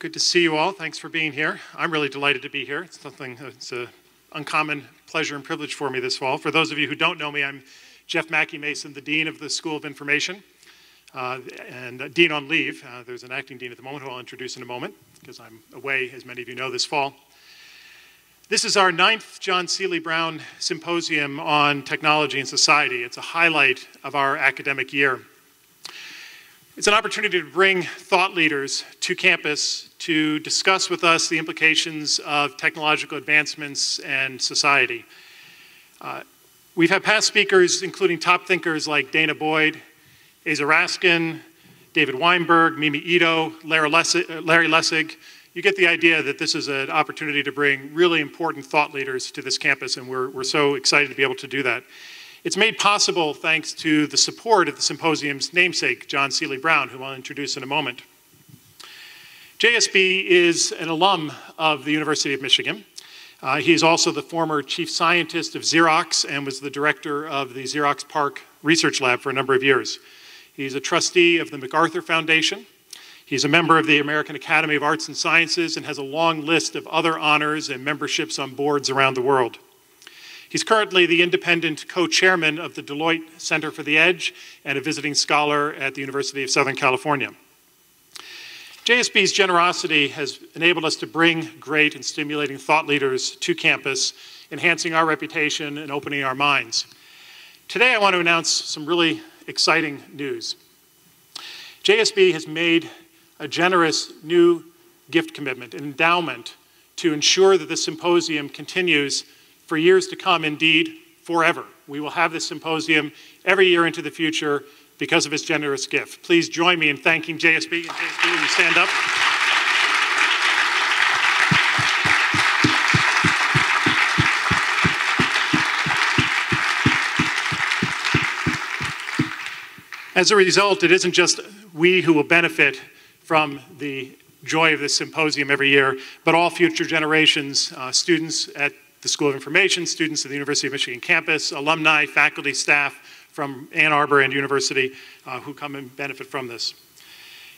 Good to see you all. Thanks for being here. I'm really delighted to be here. It's something that's an uncommon pleasure and privilege for me this fall. For those of you who don't know me, I'm Jeff Mackey Mason, the Dean of the School of Information, and Dean on leave. There's an acting dean at the moment who I'll introduce in a moment, because I'm away, as many of you know, this fall. This is our 9th John Seely Brown Symposium on Technology and Society. It's a highlight of our academic year. It's an opportunity to bring thought leaders to campus to discuss with us the implications of technological advancements and society. We've had past speakers, including top thinkers like Dana Boyd, Asa Raskin, David Weinberg, Mimi Ito, Larry Lessig. You get the idea that this is an opportunity to bring really important thought leaders to this campus, and we're so excited to be able to do that. It's made possible thanks to the support of the symposium's namesake, John Seely Brown, who I'll introduce in a moment. JSB is an alum of the University of Michigan. He's also the former chief scientist of Xerox and was the director of the Xerox PARC research lab for a number of years. He's a trustee of the MacArthur Foundation. He's a member of the American Academy of Arts and Sciences and has a long list of other honors and memberships on boards around the world. He's currently the independent co-chairman of the Deloitte Center for the Edge and a visiting scholar at the University of Southern California. JSB's generosity has enabled us to bring great and stimulating thought leaders to campus, enhancing our reputation and opening our minds. Today I want to announce some really exciting news. JSB has made a generous new gift commitment, an endowment, to ensure that the symposium continues for years to come, indeed, forever. We will have this symposium every year into the future because of its generous gift. Please join me in thanking JSB. And JSB, will you stand up? As a result, it isn't just we who will benefit from the joy of this symposium every year, but all future generations, students at the School of Information, students at the University of Michigan campus, alumni, faculty, staff from Ann Arbor and University who come and benefit from this.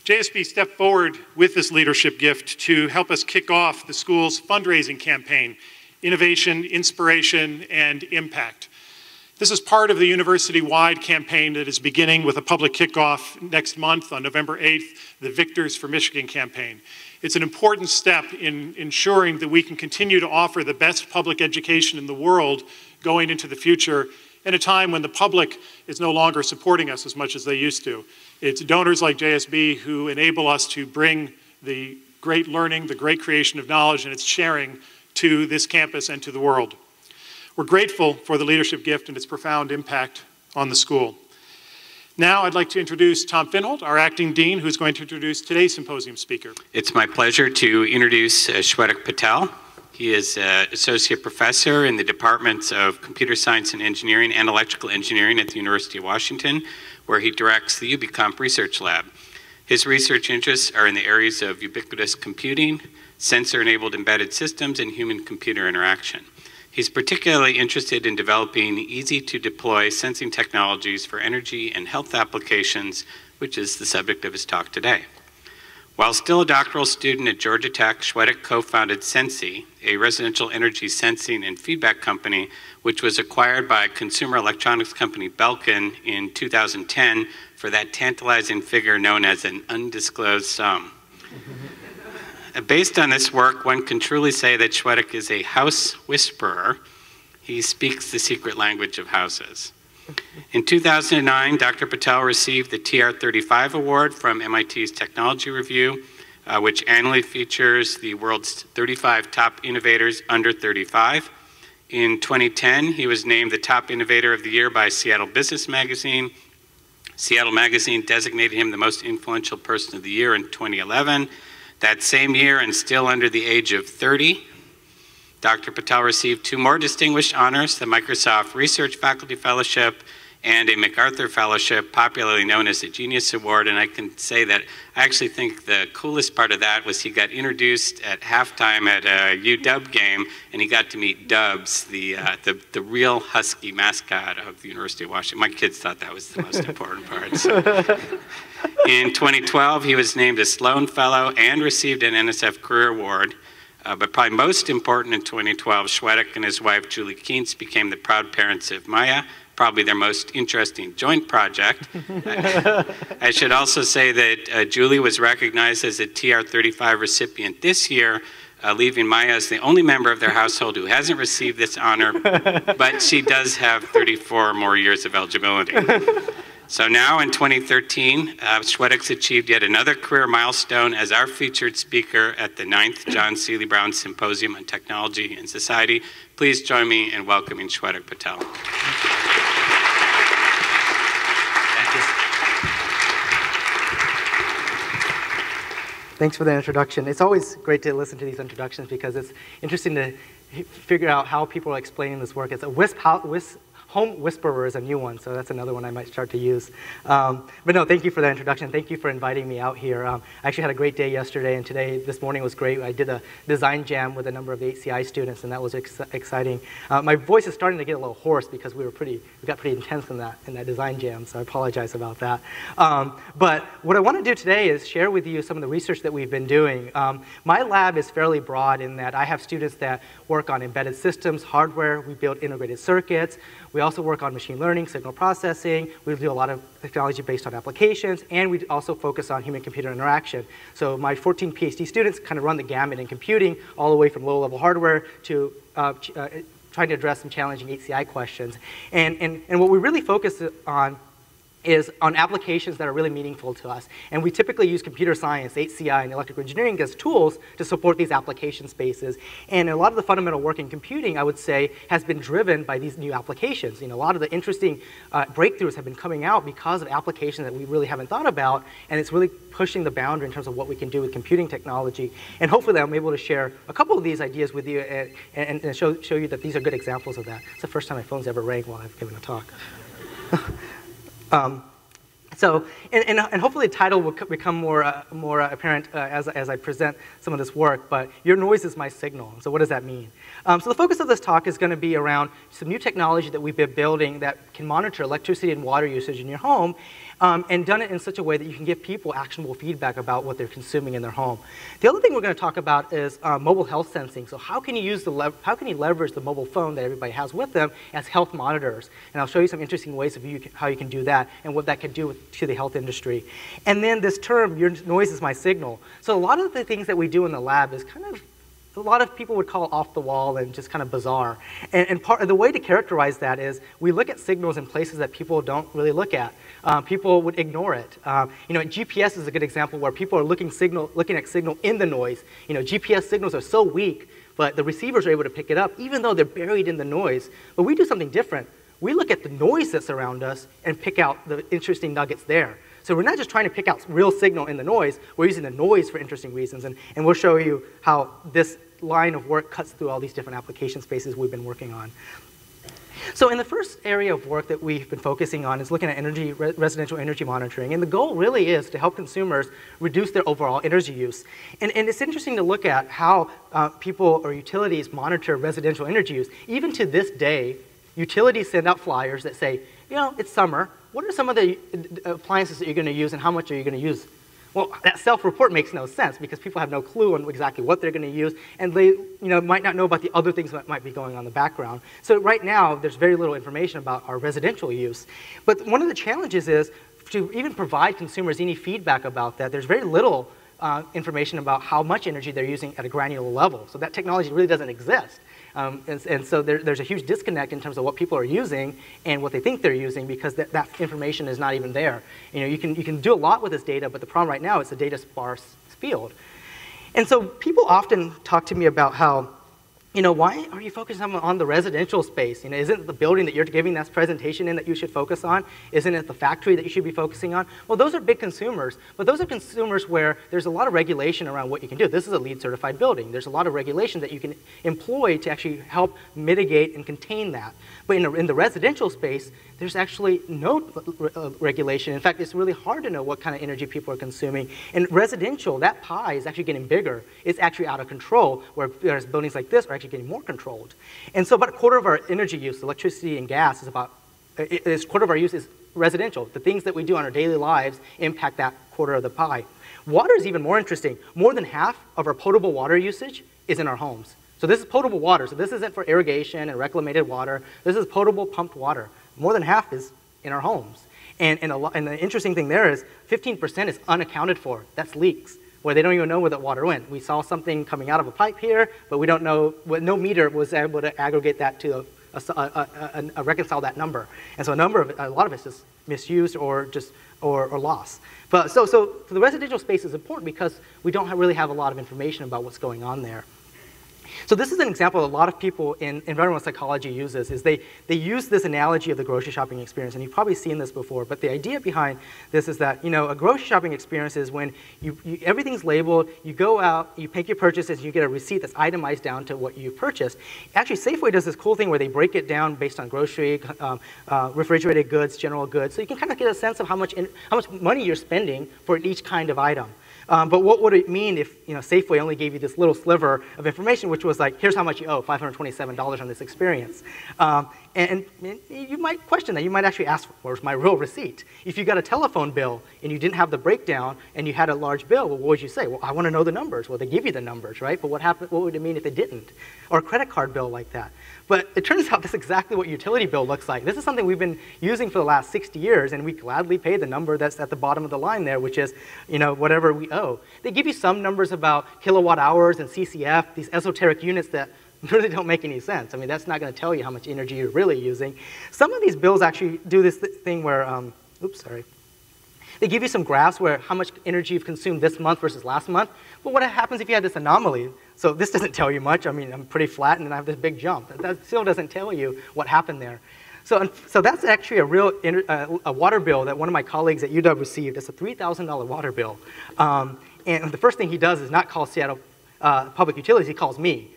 JSB stepped forward with this leadership gift to help us kick off the school's fundraising campaign, Innovation, Inspiration, and Impact. This is part of the university-wide campaign that is beginning with a public kickoff next month on November 8th, the Victors for Michigan campaign. It's an important step in ensuring that we can continue to offer the best public education in the world going into the future at a time when the public is no longer supporting us as much as they used to. It's donors like JSB who enable us to bring the great learning, the great creation of knowledge, and its sharing to this campus and to the world. We're grateful for the leadership gift and its profound impact on the school. Now I'd like to introduce Tom Finholt, our acting dean, who's going to introduce today's symposium speaker. It's my pleasure to introduce Shwetak Patel. He is an associate professor in the departments of computer science and engineering and electrical engineering at the University of Washington, where he directs the Ubicomp Research Lab. His research interests are in the areas of ubiquitous computing, sensor-enabled embedded systems, and human-computer interaction. He's particularly interested in developing easy-to-deploy sensing technologies for energy and health applications, which is the subject of his talk today. While still a doctoral student at Georgia Tech, Shwetak co-founded Zensi, a residential energy sensing and feedback company, which was acquired by consumer electronics company Belkin in 2010 for that tantalizing figure known as an undisclosed sum. Based on this work, one can truly say that Shwetak is a house whisperer. He speaks the secret language of houses. In 2009, Dr. Patel received the TR35 award from MIT's Technology Review, which annually features the world's 35 top innovators under 35. In 2010, he was named the top innovator of the year by Seattle Business Magazine. Seattle Magazine designated him the most influential person of the year in 2011. That same year, and still under the age of 30, Dr. Patel received 2 more distinguished honors, the Microsoft Research Faculty Fellowship and a MacArthur Fellowship, popularly known as the Genius Award. And I can say that I actually think the coolest part of that was he got introduced at halftime at a UW game, and he got to meet Dubs, the real Husky mascot of the University of Washington. My kids thought that was the most important part. So. In 2012, he was named a Sloan Fellow and received an NSF Career Award. But probably most important, in 2012, Shwetak and his wife, Julie Keentz, became the proud parents of Maya, probably their most interesting joint project. I should also say that Julie was recognized as a TR35 recipient this year, leaving Maya as the only member of their household who hasn't received this honor, but she does have 34 more years of eligibility. So now in 2013, Shwetak's achieved yet another career milestone as our featured speaker at the 9th John Seely Brown Symposium on Technology and Society. Please join me in welcoming Shwetak Patel. Thanks for the introduction. It's always great to listen to these introductions because it's interesting to figure out how people are explaining this work. It's a Home Whisperer is a new one, so that's another one I might start to use. But no, thank you for that introduction. Thank you for inviting me out here. I actually had a great day yesterday, and today, this morning was great. I did a design jam with a number of the HCI students, and that was exciting. My voice is starting to get a little hoarse because we got pretty intense in that design jam, so I apologize about that. But what I want to do today is share with you some of the research that we've been doing. My lab is fairly broad in that I have students that work on embedded systems, hardware. We build integrated circuits. We also work on machine learning, signal processing. We do a lot of technology based on applications, and we also focus on human-computer interaction. So my 14 PhD students kind of run the gamut in computing, all the way from low-level hardware to trying to address some challenging HCI questions. And what we really focus on is on applications that are really meaningful to us. And we typically use computer science, HCI, and electrical engineering as tools to support these application spaces. And a lot of the fundamental work in computing, I would say, has been driven by these new applications. You know, a lot of the interesting breakthroughs have been coming out because of applications that we really haven't thought about, and it's really pushing the boundary in terms of what we can do with computing technology. And hopefully I'm able to share a couple of these ideas with you and show you that these are good examples of that. It's the first time my phone's ever rang while I've given a talk. So hopefully the title will become more apparent as I present some of this work, but your noise is my signal. So what does that mean? So the focus of this talk is going to be around some new technology that we've been building that can monitor electricity and water usage in your home, and done it in such a way that you can give people actionable feedback about what they're consuming in their home. The other thing we're going to talk about is mobile health sensing. So how can you leverage the mobile phone that everybody has with them as health monitors? And I'll show you some interesting ways of how you can do that and what that could do to the health industry. And then this term, your noise is my signal. So a lot of the things that we do in the lab is kind of a lot of people would call off the wall and just kind of bizarre. And part of the way to characterize that is we look at signals in places that people don't really look at. People would ignore it. You know, GPS is a good example where people are looking at signal in the noise. You know, GPS signals are so weak, but the receivers are able to pick it up even though they're buried in the noise. But we do something different. We look at the noise that's around us and pick out the interesting nuggets there. So we're not just trying to pick out real signal in the noise, we're using the noise for interesting reasons, and we'll show you how this line of work cuts through all these different application spaces we've been working on. So in the first area of work that we've been focusing on is looking at energy, residential energy monitoring, and the goal really is to help consumers reduce their overall energy use. And it's interesting to look at how people or utilities monitor residential energy use. Even to this day, utilities send out flyers that say, you know, it's summer, what are some of the appliances that you're going to use and how much are you going to use? Well, that self-report makes no sense because people have no clue on exactly what they're going to use, and they, you know, might not know about the other things that might be going on in the background. So right now, there's very little information about our residential use. But one of the challenges is to even provide consumers any feedback about that. There's very little information about how much energy they're using at a granular level. So that technology really doesn't exist. And so there's a huge disconnect in terms of what people are using and what they think they're using because that information is not even there. You know, you can do a lot with this data, but the problem right now is the data sparse field. And so people often talk to me about how, you know, why are you focusing on the residential space? You know, isn't it the building that you're giving this presentation in that you should focus on? Isn't it the factory that you should be focusing on? Well, those are big consumers, but those are consumers where there's a lot of regulation around what you can do. This is a LEED certified building. There's a lot of regulation that you can employ to actually help mitigate and contain that. But in the residential space, there's actually no regulation. In fact, it's really hard to know what kind of energy people are consuming. And residential, that pie is actually getting bigger. It's actually out of control, whereas buildings like this are actually getting more controlled. And so about a quarter of our energy use, electricity and gas, is about, a quarter of our use is residential. The things that we do on our daily lives impact that quarter of the pie. Water is even more interesting. More than half of our potable water usage is in our homes. So this is potable water. So this isn't for irrigation and reclamated water. This is potable pumped water. More than half is in our homes. And the interesting thing there is 15% is unaccounted for. That's leaks, where they don't even know where that water went. We saw something coming out of a pipe here, but we don't know, no meter was able to aggregate that to a reconcile that number. And so a lot of it's just misused or just or lost. But so the residential space is important because we don't really have a lot of information about what's going on there. So this is an example a lot of people in environmental psychology uses, is they use this analogy of the grocery shopping experience, and you've probably seen this before, but the idea behind this is that, you know, a grocery shopping experience is when you everything's labeled, you go out, you make your purchases, you get a receipt that's itemized down to what you purchased. Actually, Safeway does this cool thing where they break it down based on grocery, refrigerated goods, general goods, so you can kind of get a sense of how much money you're spending for each kind of item. But what would it mean if, you know, Safeway only gave you this little sliver of information, which was like, here's how much you owe, $527 on this experience. And you might question that. You might actually ask, where's my real receipt? If you got a telephone bill and you didn't have the breakdown and you had a large bill, well, what would you say? Well, I want to know the numbers. Well, they give you the numbers, right? But what happened? What would it mean if they didn't? Or a credit card bill like that. But it turns out that's exactly what utility bill looks like. This is something we've been using for the last 60 years, and we gladly pay the number that's at the bottom of the line there, which is, you know, whatever we owe. They give you some numbers about kilowatt hours and CCF, these esoteric units that really don't make any sense. I mean, that's not going to tell you how much energy you're really using. Some of these bills actually do this thing where, oops, sorry. They give you some graphs where how much energy you've consumed this month versus last month. But what happens if you had this anomaly? So this doesn't tell you much. I mean, I'm pretty flat and then I have this big jump. That still doesn't tell you what happened there. So that's actually a real a water bill that one of my colleagues at UW received. It's a $3,000 water bill. And the first thing he does is not call Seattle Public Utilities. He calls me.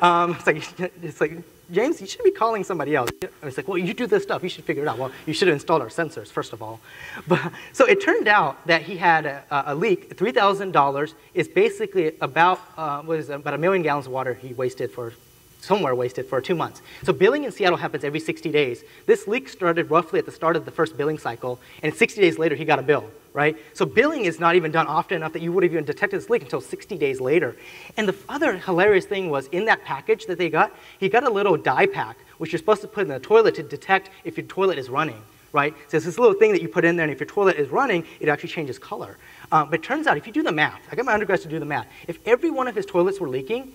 It's like, James, you should be calling somebody else. It's like, well, you do this stuff. You should figure it out. Well, you should have installed our sensors, first of all. But, so it turned out that he had a leak. $3,000 is basically about, about 1 million gallons of water he wasted for, somewhere wasted for 2 months. So billing in Seattle happens every 60 days. This leak started roughly at the start of the first billing cycle, and 60 days later, he got a bill. Right? So billing is not even done often enough that you would have even detected this leak until 60 days later. And the other hilarious thing was in that package that they got, he got a little dye pack, which you're supposed to put in the toilet to detect if your toilet is running. Right? So it's this little thing that you put in there, and if your toilet is running, it actually changes color. But it turns out, if you do the math, I got my undergrads to do the math, if every one of his toilets were leaking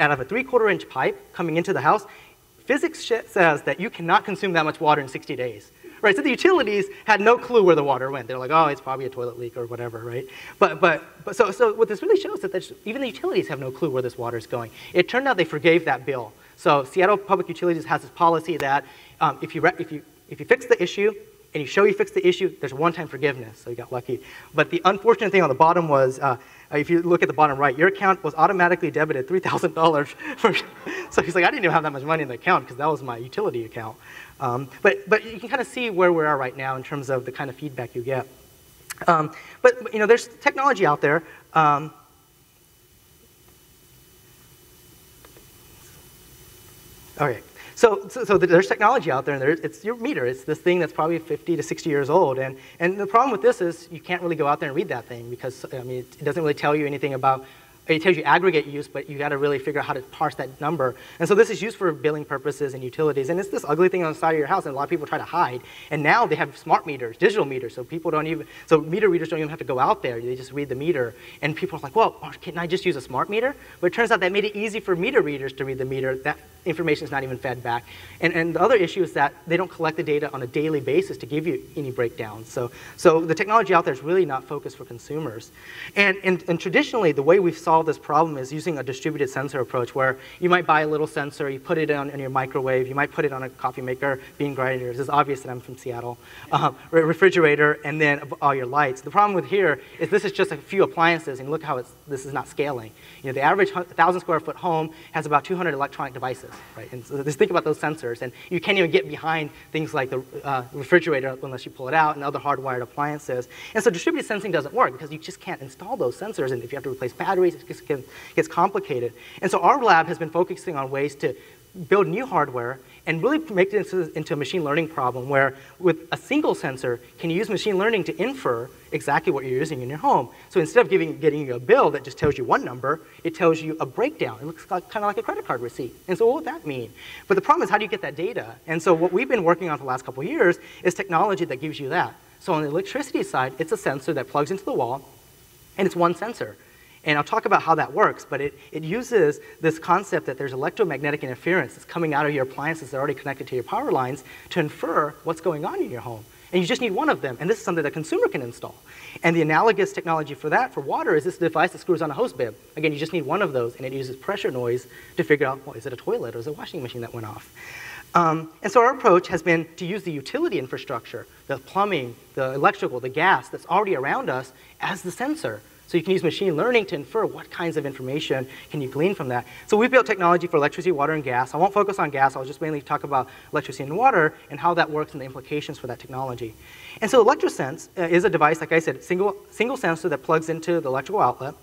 out of a 3/4-inch pipe coming into the house, physics says that you cannot consume that much water in 60 days. Right, so the utilities had no clue where the water went. They're like, oh, it's probably a toilet leak or whatever, right? But so what this really shows is that even the utilities have no clue where this water is going. It turned out they forgave that bill. So Seattle Public Utilities has this policy that if you fix the issue and you show you fixed the issue, there's one-time forgiveness. So you got lucky. But the unfortunate thing on the bottom was, if you look at the bottom right, your account was automatically debited $3,000. So he's like, I didn't even have that much money in the account because that was my utility account. But you can kind of see where we are right now in terms of the kind of feedback you get. But you know, there's technology out there. Okay. So there's technology out there, and it's your meter. It's this thing that's probably 50 to 60 years old. And the problem with this is you can't really go out there and read that thing because, I mean, it doesn't really tell you anything about, it tells you aggregate use, but you got to really figure out how to parse that number. And so this is used for billing purposes and utilities. And it's this ugly thing on the side of your house, and a lot of people try to hide. And now they have smart meters, digital meters, so people don't even, so meter readers don't even have to go out there. They just read the meter. And people are like, well, can I just use a smart meter? But it turns out that made it easy for meter readers to read the meter. That information is not even fed back. And the other issue is that they don't collect the data on a daily basis to give you any breakdowns. So the technology out there is really not focused for consumers. And traditionally, the way we've solved this problem is using a distributed sensor approach where you might buy a little sensor, you put it in your microwave, you might put it on a coffee maker, bean grinder, this is obvious that I'm from Seattle, refrigerator, and then all your lights. The problem with here is this is just a few appliances, and look how this is not scaling. You know, the average 1,000 square foot home has about 200 electronic devices. Right? And so just think about those sensors, and you can't even get behind things like the refrigerator unless you pull it out and other hardwired appliances. And so distributed sensing doesn't work because you just can't install those sensors, and if you have to replace batteries, it gets complicated. And so our lab has been focusing on ways to build new hardware and really make it into a machine learning problem where with a single sensor, can you use machine learning to infer exactly what you're using in your home? So instead of getting you a bill that just tells you one number, it tells you a breakdown. It looks like, kind of like a credit card receipt. And so what would that mean? But the problem is, how do you get that data? And so what we've been working on for the last couple of years is technology that gives you that. So on the electricity side, it's a sensor that plugs into the wall, and it's one sensor. And I'll talk about how that works, but it uses this concept that there's electromagnetic interference that's coming out of your appliances that are already connected to your power lines to infer what's going on in your home. And you just need one of them, and this is something that a consumer can install. And the analogous technology for that, for water, is this device that screws on a hose bib. Again, you just need one of those, and it uses pressure noise to figure out, well, is it a toilet or is it a washing machine that went off? And so our approach has been to use the utility infrastructure, the plumbing, the electrical, the gas that's already around us as the sensor. So you can use machine learning to infer what kinds of information can you glean from that. So we built technology for electricity, water, and gas. I won't focus on gas. I'll just mainly talk about electricity and water and how that works and the implications for that technology. And so ElectroSense is a device, like I said, single sensor that plugs into the electrical outlet.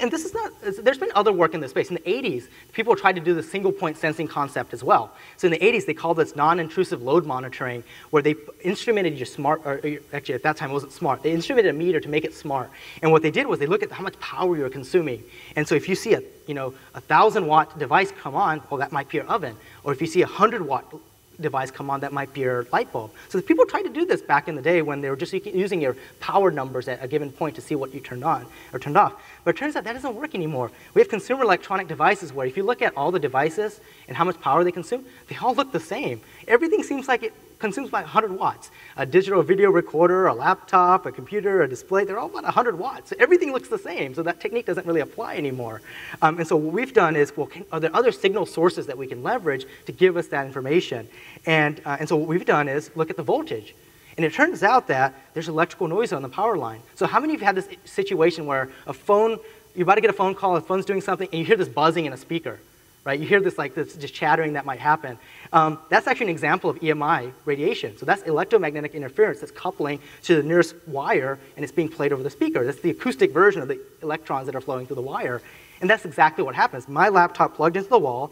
And this is not, there's been other work in this space. In the 80s, people tried to do the single point sensing concept as well. So in the 80s, they called this non-intrusive load monitoring, where they instrumented your smart, or actually at that time it wasn't smart, they instrumented a meter to make it smart. And what they did was they looked at how much power you were consuming. And so if you see a 1,000-watt device come on, well, that might be your oven. Or if you see a 100-watt device come on, that might be your light bulb. So people tried to do this back in the day when they were just using your power numbers at a given point to see what you turned on or turned off. But it turns out that doesn't work anymore. We have consumer electronic devices where if you look at all the devices and how much power they consume, they all look the same. Everything seems like it consumes about 100 watts. A digital video recorder, a laptop, a computer, a display, they're all about 100 watts. So everything looks the same, so that technique doesn't really apply anymore. And so what we've done is, well, are there other signal sources that we can leverage to give us that information? And so what we've done is look at the voltage. And it turns out that there's electrical noise on the power line. So how many of you have had this situation where a phone, you're about to get a phone call, the phone's doing something, and you hear this buzzing in a speaker? Right? You hear this just chattering that might happen. That's actually an example of EMI radiation. So that's electromagnetic interference that's coupling to the nearest wire, and it's being played over the speaker. That's the acoustic version of the electrons that are flowing through the wire. And that's exactly what happens. My laptop plugged into the wall,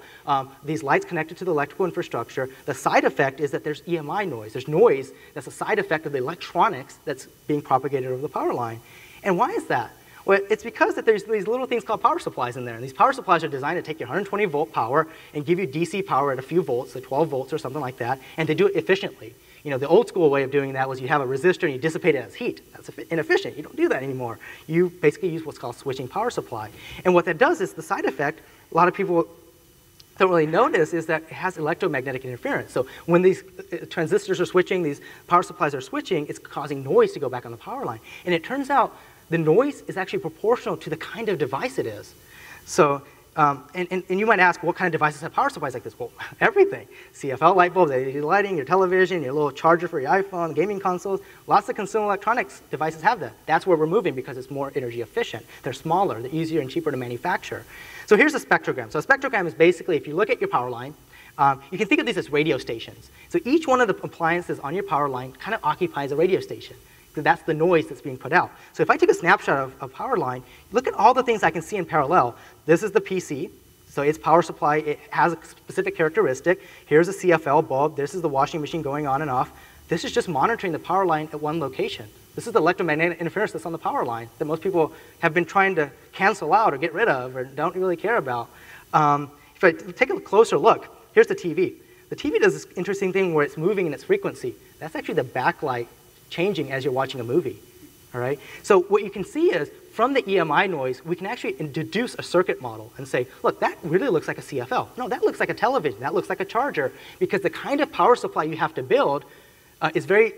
these lights connected to the electrical infrastructure. The side effect is that there's EMI noise. There's noise that's a side effect of the electronics that's being propagated over the power line. And why is that? Well, it's because that there's these little things called power supplies in there. And these power supplies are designed to take your 120-volt power and give you DC power at a few volts, like 12 volts or something like that, and to do it efficiently. You know, the old school way of doing that was you have a resistor and you dissipate it as heat. That's inefficient. You don't do that anymore. You basically use what's called switching power supply. And what that does is the side effect, a lot of people don't really notice, is that it has electromagnetic interference. So when these transistors are switching, these power supplies are switching, it's causing noise to go back on the power line. And it turns out the noise is actually proportional to the kind of device it is. So, and you might ask, what kind of devices have power supplies like this? Well, everything. CFL light bulbs, LED lighting, your television, your little charger for your iPhone, gaming consoles. Lots of consumer electronics devices have that. That's where we're moving because it's more energy efficient. They're smaller, they're easier and cheaper to manufacture. So here's a spectrogram. So a spectrogram is basically, if you look at your power line, you can think of these as radio stations. So each one of the appliances on your power line kind of occupies a radio station. So that's the noise that's being put out. So if I take a snapshot of a power line, look at all the things I can see in parallel. This is the PC, so its power supply, it has a specific characteristic. Here's a CFL bulb, this is the washing machine going on and off. This is just monitoring the power line at one location. This is the electromagnetic interference that's on the power line that most people have been trying to cancel out or get rid of or don't really care about. If I take a closer look, here's the TV. The TV does this interesting thing where it's moving in its frequency. That's actually the backlight changing as you're watching a movie, all right? So what you can see is, from the EMI noise, we can actually deduce a circuit model and say, look, that really looks like a CFL. No, that looks like a television, that looks like a charger, because the kind of power supply you have to build is very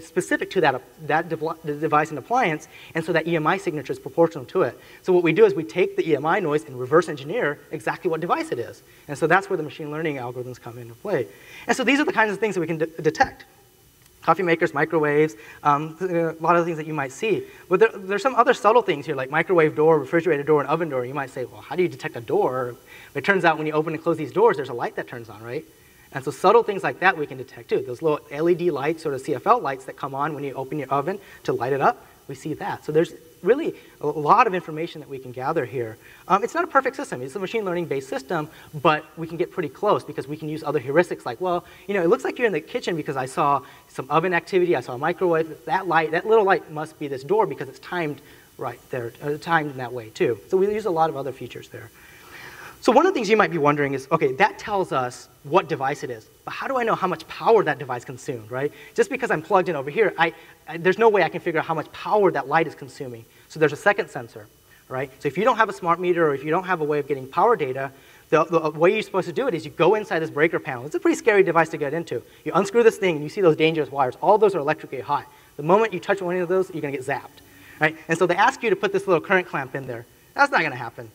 specific to that device and appliance, and so that EMI signature is proportional to it. So what we do is we take the EMI noise and reverse engineer exactly what device it is. And so that's where the machine learning algorithms come into play. And so these are the kinds of things that we can detect. Coffee makers, microwaves, a lot of things that you might see. But there's some other subtle things here, like microwave door, refrigerator door, and oven door. You might say, well, how do you detect a door? It turns out when you open and close these doors, there's a light that turns on, right? And so subtle things like that we can detect too. Those little LED lights, sort of CFL lights that come on when you open your oven to light it up, we see that. So there's really a lot of information that we can gather here. It's not a perfect system. It's a machine learning-based system, but we can get pretty close because we can use other heuristics like, well, you know, it looks like you're in the kitchen because I saw some oven activity, I saw a microwave, that light, that little light must be this door because it's timed right there, timed in that way too. So we use a lot of other features there. So one of the things you might be wondering is, okay, that tells us what device it is, but how do I know how much power that device consumed, right? Just because I'm plugged in over here, there's no way I can figure out how much power that light is consuming. So there's a second sensor, right? So if you don't have a smart meter or if you don't have a way of getting power data, the way you're supposed to do it is you go inside this breaker panel. It's a pretty scary device to get into. You unscrew this thing and you see those dangerous wires. All those are electrically hot. The moment you touch one of those, you're gonna get zapped, right? And so they ask you to put this little current clamp in there. That's not gonna happen.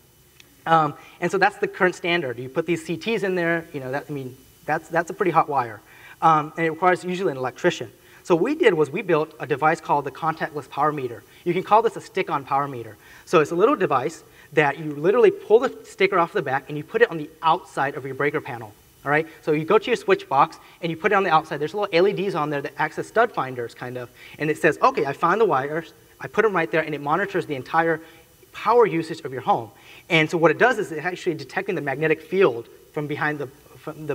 And so that's the current standard. You put these CTs in there, you know, that, I mean, that's a pretty hot wire. And it requires usually an electrician. So what we did was we built a device called the contactless power meter. You can call this a stick-on power meter. So it's a little device that you literally pull the sticker off the back and you put it on the outside of your breaker panel. All right, so you go to your switch box and you put it on the outside. There's little LEDs on there that act as stud finders, kind of. And it says, okay, I found the wires, I put them right there, and it monitors the entire power usage of your home. And so what it does is it's actually detecting the magnetic field from behind the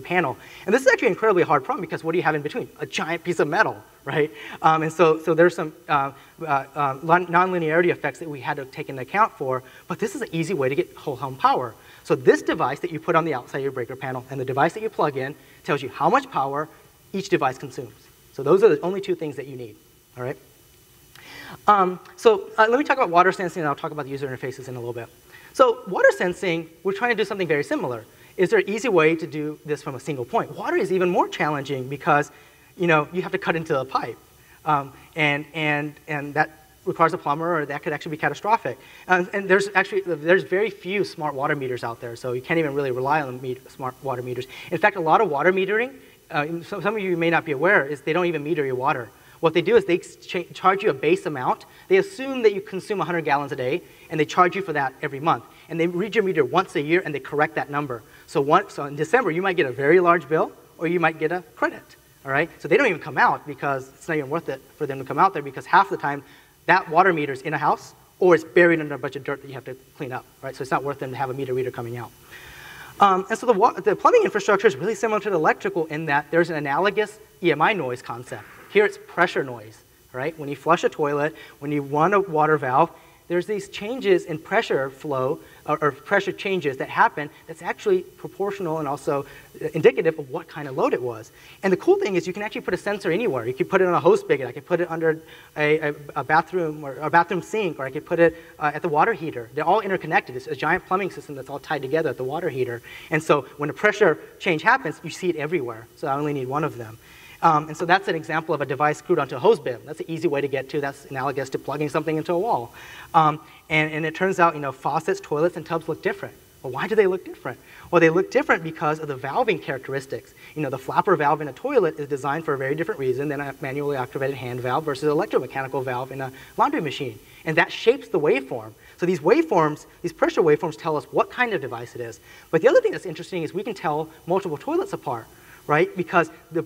panel. And this is actually an incredibly hard problem because what do you have in between? A giant piece of metal, right? And so there's some nonlinearity effects that we had to take into account for, but this is an easy way to get whole home power. So this device that you put on the outside of your breaker panel and the device that you plug in tells you how much power each device consumes. So those are the only two things that you need, all right? Let me talk about water sensing and I'll talk about the user interfaces in a little bit. So water sensing, we're trying to do something very similar. Is there an easy way to do this from a single point? Water is even more challenging because, you know, you have to cut into a pipe. And that requires a plumber, or that could actually be catastrophic. And there's very few smart water meters out there, so you can't even really rely on smart water meters. In fact, a lot of water metering, some of you may not be aware, is they don't even meter your water. What they do is they charge you a base amount. They assume that you consume 100 gallons a day, and they charge you for that every month. And they read your meter once a year, and they correct that number. So in December, you might get a very large bill, or you might get a credit, all right? So they don't even come out because it's not even worth it for them to come out there because half the time, that water meter's in a house, or it's buried under a bunch of dirt that you have to clean up, right? So it's not worth them to have a meter reader coming out. And so the plumbing infrastructure is really similar to the electrical in that there's an analogous EMI noise concept. Here it's pressure noise, right? When you flush a toilet, when you run a water valve, there's these changes in pressure flow or pressure changes that happen that's actually proportional and also indicative of what kind of load it was. And the cool thing is you can actually put a sensor anywhere. You could put it on a hose spigot. I could put it under a bathroom or a bathroom sink, or I could put it at the water heater. They're all interconnected. It's a giant plumbing system that's all tied together at the water heater. And so when a pressure change happens, you see it everywhere. So I only need one of them. And so that's an example of a device screwed onto a hose bib. That's an easy way to get to. That's analogous to plugging something into a wall. And it turns out, you know, faucets, toilets, and tubs look different. Well, why do they look different? Well, they look different because of the valving characteristics. You know, the flapper valve in a toilet is designed for a very different reason than a manually activated hand valve versus an electromechanical valve in a laundry machine. And that shapes the waveform. So these waveforms, these pressure waveforms, tell us what kind of device it is. But the other thing that's interesting is we can tell multiple toilets apart, right? Because the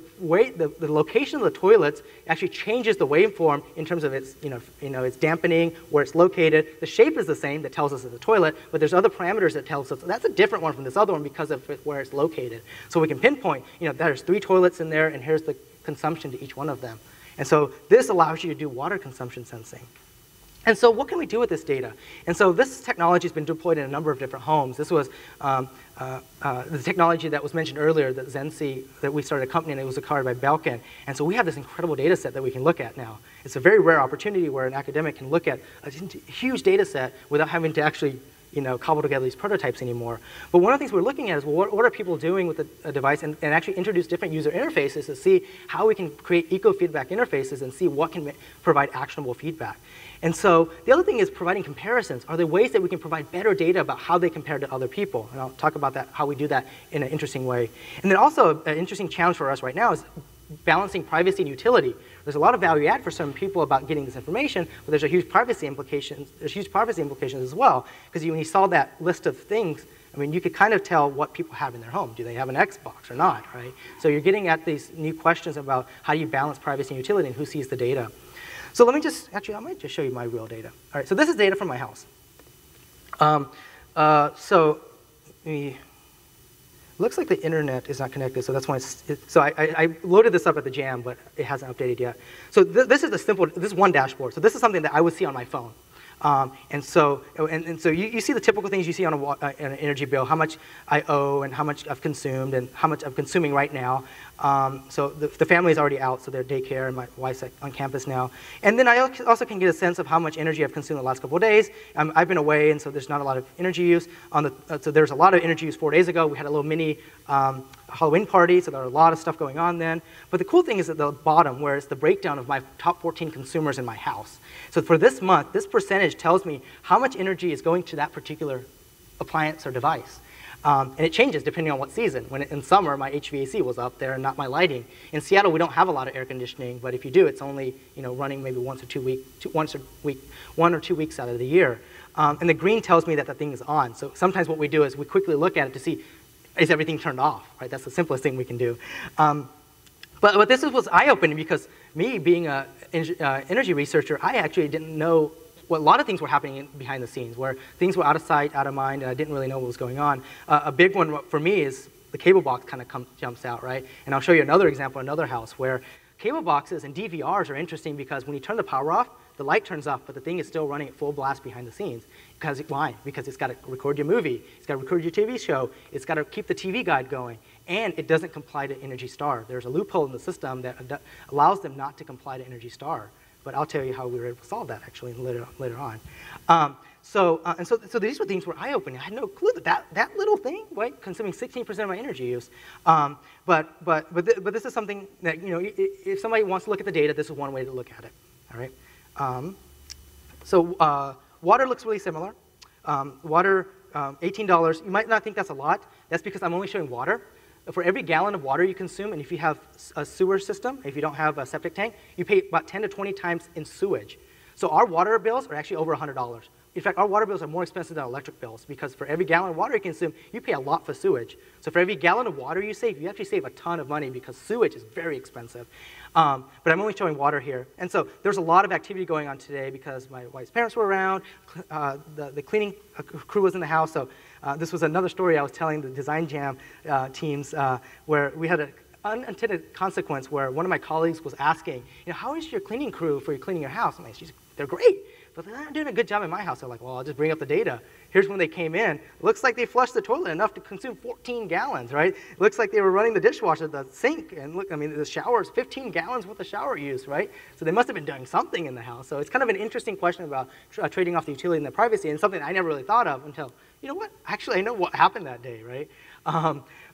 location of the toilets actually changes the waveform in terms of its, its dampening, where it's located. The shape is the same, that tells us it's a toilet, but there's other parameters that tells us that's a different one from this other one because of where it's located. So we can pinpoint, you know, there's 3 toilets in there and here's the consumption to each one of them. And so this allows you to do water consumption sensing. And so what can we do with this data? And so this technology has been deployed in a number of different homes. This was the technology that was mentioned earlier, that Zensi, that we started a company and it was acquired by Belkin. And so we have this incredible data set that we can look at now. It's a very rare opportunity where an academic can look at a huge data set without having to actually, you know, cobble together these prototypes anymore. But one of the things we're looking at is, well, what are people doing with a device, and actually introduce different user interfaces to see how we can create eco-feedback interfaces and see what can provide actionable feedback. And so the other thing is providing comparisons. Are there ways that we can provide better data about how they compare to other people? And I'll talk about that, how we do that in an interesting way. And then also an interesting challenge for us right now is balancing privacy and utility. There's a lot of value add for some people about getting this information, but there's a huge privacy implications. There's huge privacy implications as well, because when you saw that list of things, I mean, you could kind of tell what people have in their home. Do they have an Xbox or not, right? So you're getting at these new questions about how do you balance privacy and utility and who sees the data. So let me just, actually, I might just show you my real data. All right, so this is data from my house. So the, looks like the internet is not connected, so that's why it's, so I loaded this up at the jam, but it hasn't updated yet. So this is a simple, this is one dashboard. So this is something that I would see on my phone. And so you see the typical things you see on an energy bill, how much I owe and how much I've consumed and how much I'm consuming right now. So the family is already out, so they're daycare and my wife's on campus now. And then I also can get a sense of how much energy I've consumed the last couple of days. I've been away, and so there's not a lot of energy use. So there's a lot of energy use 4 days ago. We had a little mini Halloween party, so there are a lot of stuff going on then. But the cool thing is at the bottom, where it's the breakdown of my top 14 consumers in my house. So for this month, this percentage tells me how much energy is going to that particular appliance or device. And it changes depending on what season. When in summer, my HVAC was up there and not my lighting. In Seattle, we don't have a lot of air conditioning, but if you do, it's only running maybe once or two weeks out of the year. And the green tells me that the thing is on. So sometimes what we do is we quickly look at it to see, is everything turned off, right? That's the simplest thing we can do. But this was eye-opening, because me being an energy researcher, I actually didn't know what a lot of things were happening behind the scenes, where things were out of sight, out of mind, and I didn't really know what was going on. A big one for me is the cable box kind of jumps out, right? And I'll show you another example, another house, where cable boxes and DVRs are interesting, because when you turn the power off, the light turns off, but the thing is still running at full blast behind the scenes. Because why? Because it's got to record your movie, it's got to record your TV show, it's got to keep the TV guide going, and it doesn't comply to Energy Star. There's a loophole in the system that allows them not to comply to Energy Star. But I'll tell you how we were able to solve that actually later on. So these were things were eye-opening. I had no clue that little thing, right, consuming 16% of my energy use. But this is something that, if somebody wants to look at the data, this is one way to look at it. All right. Water looks really similar. Water, $18. You might not think that's a lot. That's because I'm only showing water. For every gallon of water you consume, and if you have a sewer system, if you don't have a septic tank, you pay about 10 to 20 times in sewage. So our water bills are actually over $100. In fact, our water bills are more expensive than electric bills, because for every gallon of water you consume, you pay a lot for sewage. So for every gallon of water you save, you actually save a ton of money, because sewage is very expensive. But I'm only showing water here. And so there's a lot of activity going on today, because my wife's parents were around, the cleaning crew was in the house. So this was another story I was telling the design jam teams, where we had an unintended consequence where one of my colleagues was asking, how is your cleaning crew for cleaning your house? I'm like, they're great, but they're not doing a good job in my house. They're like, well, I'll just bring up the data. Here's when they came in. Looks like they flushed the toilet enough to consume 14 gallons, right? Looks like they were running the dishwasher, the sink, and look, I mean, the showers, 15 gallons worth of shower use, right? So they must have been doing something in the house. So it's kind of an interesting question about trading off the utility and the privacy, and something I never really thought of until, actually I know what happened that day, right?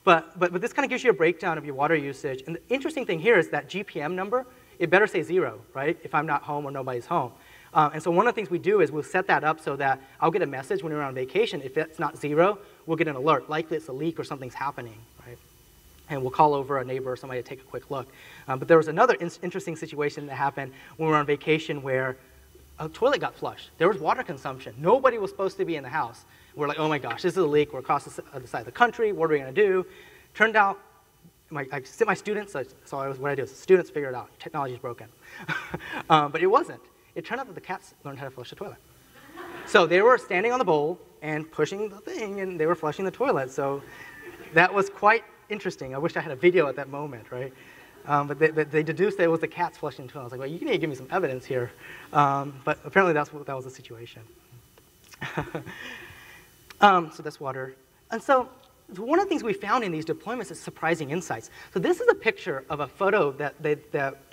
But this kind of gives you a breakdown of your water usage. And the interesting thing here is that GPM number, it better say 0, right? If I'm not home or nobody's home. And so one of the things we do is we'll set that up so that I'll get a message when we're on vacation. If it's not 0, we'll get an alert. Likely it's a leak or something's happening, right? And we'll call over a neighbor or somebody to take a quick look. But there was another interesting situation that happened when we were on vacation where a toilet got flushed. There was water consumption. Nobody was supposed to be in the house. We're like, oh my gosh, this is a leak. We're across the other side of the country. What are we going to do? Turned out, I sent my students, students figured it out. Technology's broken. But it wasn't. It turned out that the cats learned how to flush the toilet. So they were standing on the bowl and pushing the thing, and they were flushing the toilet. So that was quite interesting. I wish I had a video at that moment, right? But they deduced that it was the cats flushing the toilet. I was like, well, you need to give me some evidence here. But apparently that was the situation. So that's water. And so one of the things we found in these deployments is surprising insights. So this is a picture of a photo that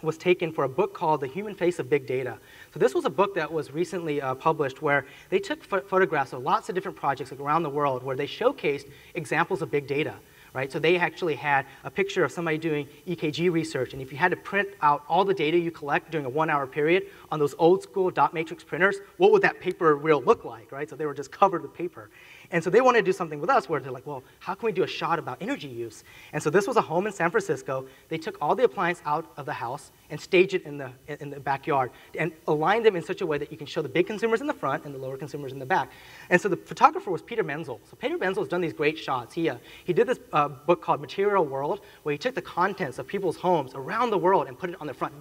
was taken for a book called The Human Face of Big Data. So this was a book that was recently published where they took photographs of lots of different projects around the world where they showcased examples of big data. Right? So they actually had a picture of somebody doing EKG research, and if you had to print out all the data you collect during a 1-hour period on those old school dot matrix printers, what would that paper reel look like, right? So they were just covered with paper. And so they wanted to do something with us where they're like, well, how can we do a shot about energy use? And so this was a home in San Francisco. They took all the appliances out of the house and staged it in the backyard and aligned them in such a way that you can show the big consumers in the front and the lower consumers in the back. And so the photographer was Peter Menzel. So Peter Menzel's done these great shots. He did this book called Material World, where he took the contents of people's homes around the world and put it on their front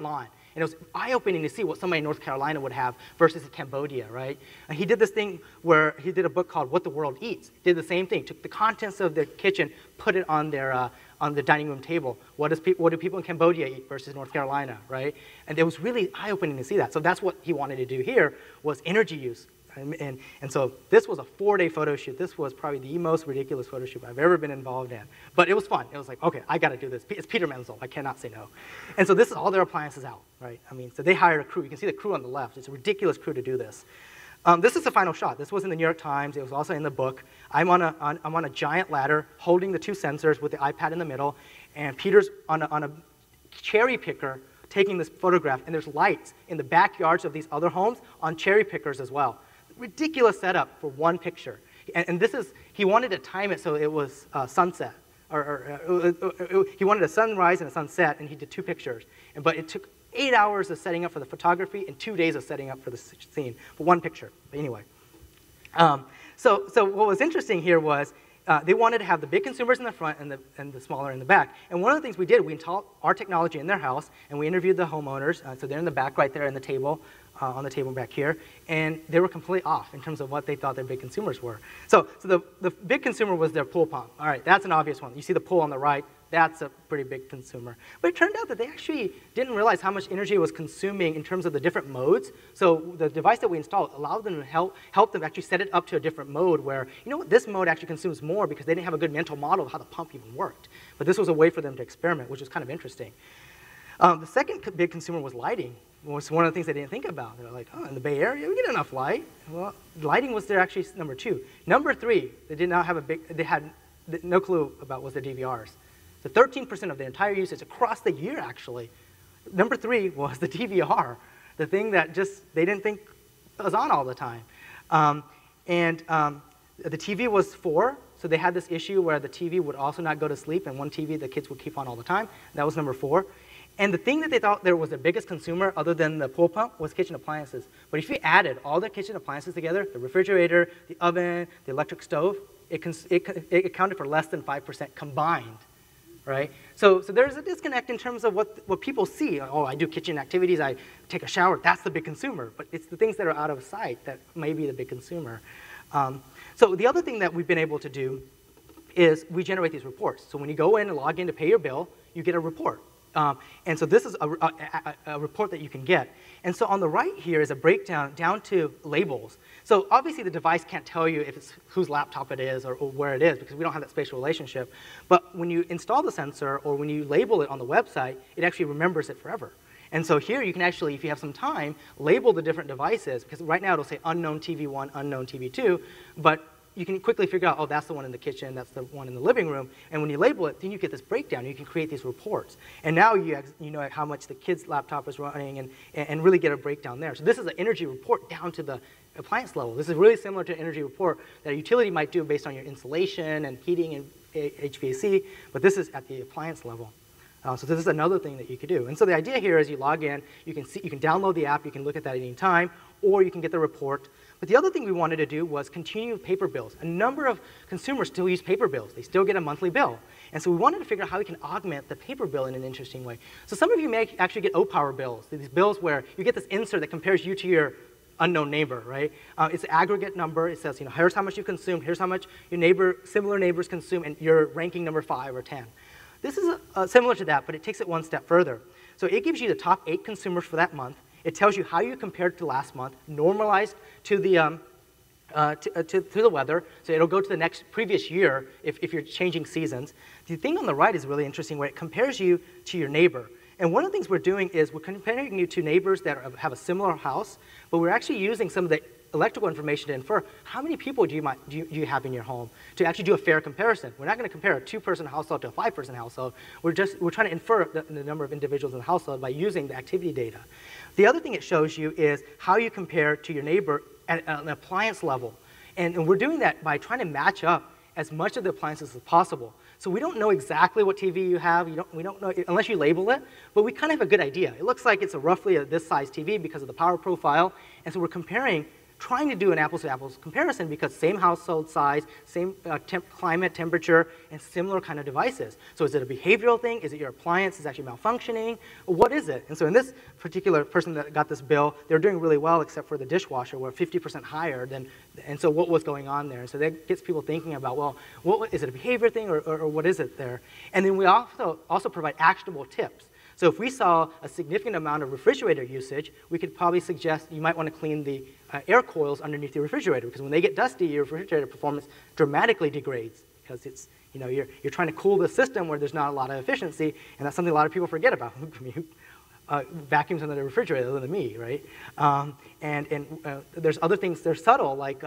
lawn. And it was eye-opening to see what somebody in North Carolina would have versus Cambodia, right? And he did this thing where he did a book called What the World Eats. Did the same thing, took the contents of their kitchen, put it on their on the dining room table. What do people in Cambodia eat versus North Carolina, right? And it was really eye-opening to see that. So that's what he wanted to do here, was energy use. And so this was a four-day photo shoot. This was probably the most ridiculous photo shoot I've ever been involved in. But it was fun. It was like, okay, I got to do this. It's Peter Menzel. I cannot say no. And so this is all their appliances out, right? I mean, so they hired a crew. You can see the crew on the left. It's a ridiculous crew to do this. This is the final shot. This was in the New York Times. It was also in the book. I'm on a giant ladder holding the two sensors with the iPad in the middle, and Peter's on a cherry picker taking this photograph, and there's lights in the backyards of these other homes on cherry pickers as well. Ridiculous setup for one picture. And this is, he wanted to time it so it was sunset. Or he wanted a sunrise and a sunset, and he did two pictures. But it took 8 hours of setting up for the photography and 2 days of setting up for the scene, for one picture. But anyway. So what was interesting here was they wanted to have the big consumers in the front and the smaller in the back. And one of the things we did, we installed our technology in their house, and we interviewed the homeowners. So they're in the back right there in the table. On the table back here, and they were completely off in terms of what they thought their big consumers were. So the big consumer was their pool pump. All right, that's an obvious one. You see the pool on the right, that's a pretty big consumer. But it turned out that they actually didn't realize how much energy it was consuming in terms of the different modes. So the device that we installed allowed them to help them actually set it up to a different mode where, you know what, this mode actually consumes more because they didn't have a good mental model of how the pump even worked. But this was a way for them to experiment, which was kind of interesting. The second big consumer was lighting. Was one of the things they didn't think about. They were like, oh, in the Bay Area, we get enough light. Well, lighting was there actually number two. Number three, they did not have they had no clue about was the DVRs. So 13% of their entire usage across the year, actually. Number three was the DVR, the thing that just, they didn't think was on all the time. The TV was four, so they had this issue where the TV would also not go to sleep, and one TV the kids would keep on all the time. That was number four. And the thing that they thought there was the biggest consumer other than the pool pump was kitchen appliances. But if you added all the kitchen appliances together, the refrigerator, the oven, the electric stove, it accounted for less than 5% combined, right? So there's a disconnect in terms of what people see. Oh, I do kitchen activities, I take a shower, that's the big consumer. But it's the things that are out of sight that may be the big consumer. So the other thing that we've been able to do is we generate these reports. So when you go in and log in to pay your bill, you get a report. And so this is a report that you can get. And so on the right here is a breakdown down to labels. So obviously the device can't tell you if it's whose laptop it is or where it is because we don't have that spatial relationship. But when you install the sensor or when you label it on the website, it actually remembers it forever. And so here you can actually, if you have some time, label the different devices because right now it'll say unknown TV1, unknown TV2, but you can quickly figure out, oh, that's the one in the kitchen, that's the one in the living room, and when you label it, then you get this breakdown. You can create these reports, and now you know how much the kid's laptop is running and really get a breakdown there. So this is an energy report down to the appliance level. This is really similar to an energy report that a utility might do based on your insulation and heating and HVAC, but this is at the appliance level. So this is another thing that you could do. And so the idea here is you log in, you can download the app, you can look at that at any time, or you can get the report. But the other thing we wanted to do was continue paper bills. A number of consumers still use paper bills. They still get a monthly bill. And so we wanted to figure out how we can augment the paper bill in an interesting way. So some of you may actually get O-Power bills, these bills where you get this insert that compares you to your unknown neighbor, right? It's an aggregate number. It says, you know, here's how much you've consumed, here's how much your neighbor, similar neighbors consume, and you're ranking number 5 or 10. This is similar to that, but it takes it one step further. So it gives you the top 8 consumers for that month. It tells you how you compared to last month, normalized to the to the weather. So it'll go to the next previous year if you're changing seasons. The thing on the right is really interesting, where it compares you to your neighbor. And one of the things we're doing is we're comparing you to neighbors that have a similar house, but we're actually using some of the electrical information to infer how many people do you have in your home to actually do a fair comparison. We're not going to compare a 2-person household to a 5-person household. We're trying to infer the number of individuals in the household by using the activity data. The other thing it shows you is how you compare to your neighbor at an appliance level. And we're doing that by trying to match up as much of the appliances as possible. So we don't know exactly what TV you have. We don't know unless you label it, but we kind of have a good idea. It looks like it's roughly this size TV because of the power profile. And so we're comparing trying to do an apples-to-apples comparison because same household size, same climate, temperature, and similar kind of devices. So is it a behavioral thing? Is it your appliance is actually malfunctioning? What is it? And so in this particular person that got this bill, they're doing really well except for the dishwasher, where 50% higher than, and so what was going on there? And so that gets people thinking about, well, what is it a behavior thing or what is it there? And then we also provide actionable tips. So if we saw a significant amount of refrigerator usage, we could probably suggest you might want to clean the air coils underneath your refrigerator, because when they get dusty, your refrigerator performance dramatically degrades because it's, you know, you're trying to cool the system where there's not a lot of efficiency, and that's something a lot of people forget about. I mean, vacuums under the refrigerator other than me, right? And there's other things that are subtle, like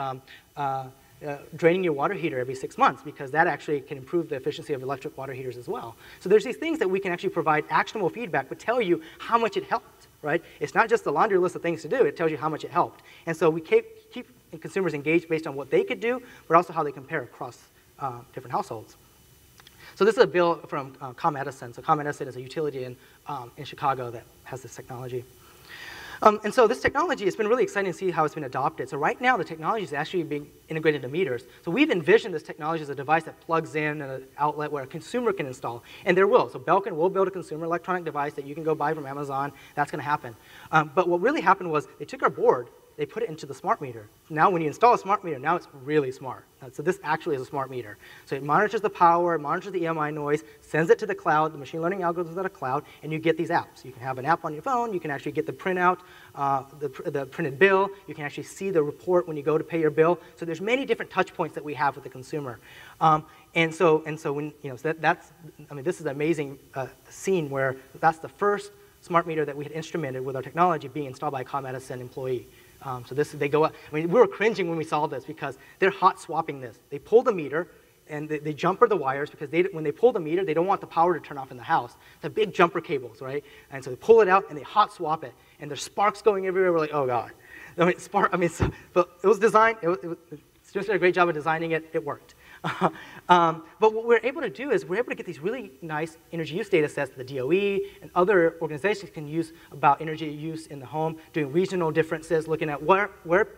draining your water heater every 6 months, because that actually can improve the efficiency of electric water heaters as well. So there's these things that we can actually provide actionable feedback, but tell you how much it helped, right? It's not just a laundry list of things to do, it tells you how much it helped. And so we keep consumers engaged based on what they could do, but also how they compare across different households. So this is a bill from ComEdison. So ComEdison is a utility in Chicago that has this technology. And so this technology, it's been really exciting to see how it's been adopted. So right now, the technology is actually being integrated into meters. So we've envisioned this technology as a device that plugs in an outlet where a consumer can install, and there will. So Belkin will build a consumer electronic device that you can go buy from Amazon. That's going to happen. But what really happened was they took our board, they put it into the smart meter. Now when you install a smart meter, now it's really smart. So this actually is a smart meter. So it monitors the power, it monitors the EMI noise, sends it to the cloud, the machine learning algorithms at the cloud, and you get these apps. You can have an app on your phone, you can actually get the printout, the printed bill, you can actually see the report when you go to pay your bill. So there's many different touch points that we have with the consumer. And so when, you know, so that's, I mean, this is an amazing scene where that's the first smart meter that we had instrumented with our technology being installed by a ComEdison employee. So this, they go up, I mean, we were cringing when we saw this because they're hot swapping this. They pull the meter and they jumper the wires because they, when they pull the meter, they don't want the power to turn off in the house. It's a big jumper cables, right? And so they pull it out and they hot swap it, and there's sparks going everywhere. We're like, oh God. I mean, so, but it was designed, students did a great job of designing it, it worked. But what we're able to do is we're able to get these really nice energy use data sets that the DOE and other organizations can use about energy use in the home, doing regional differences, looking at where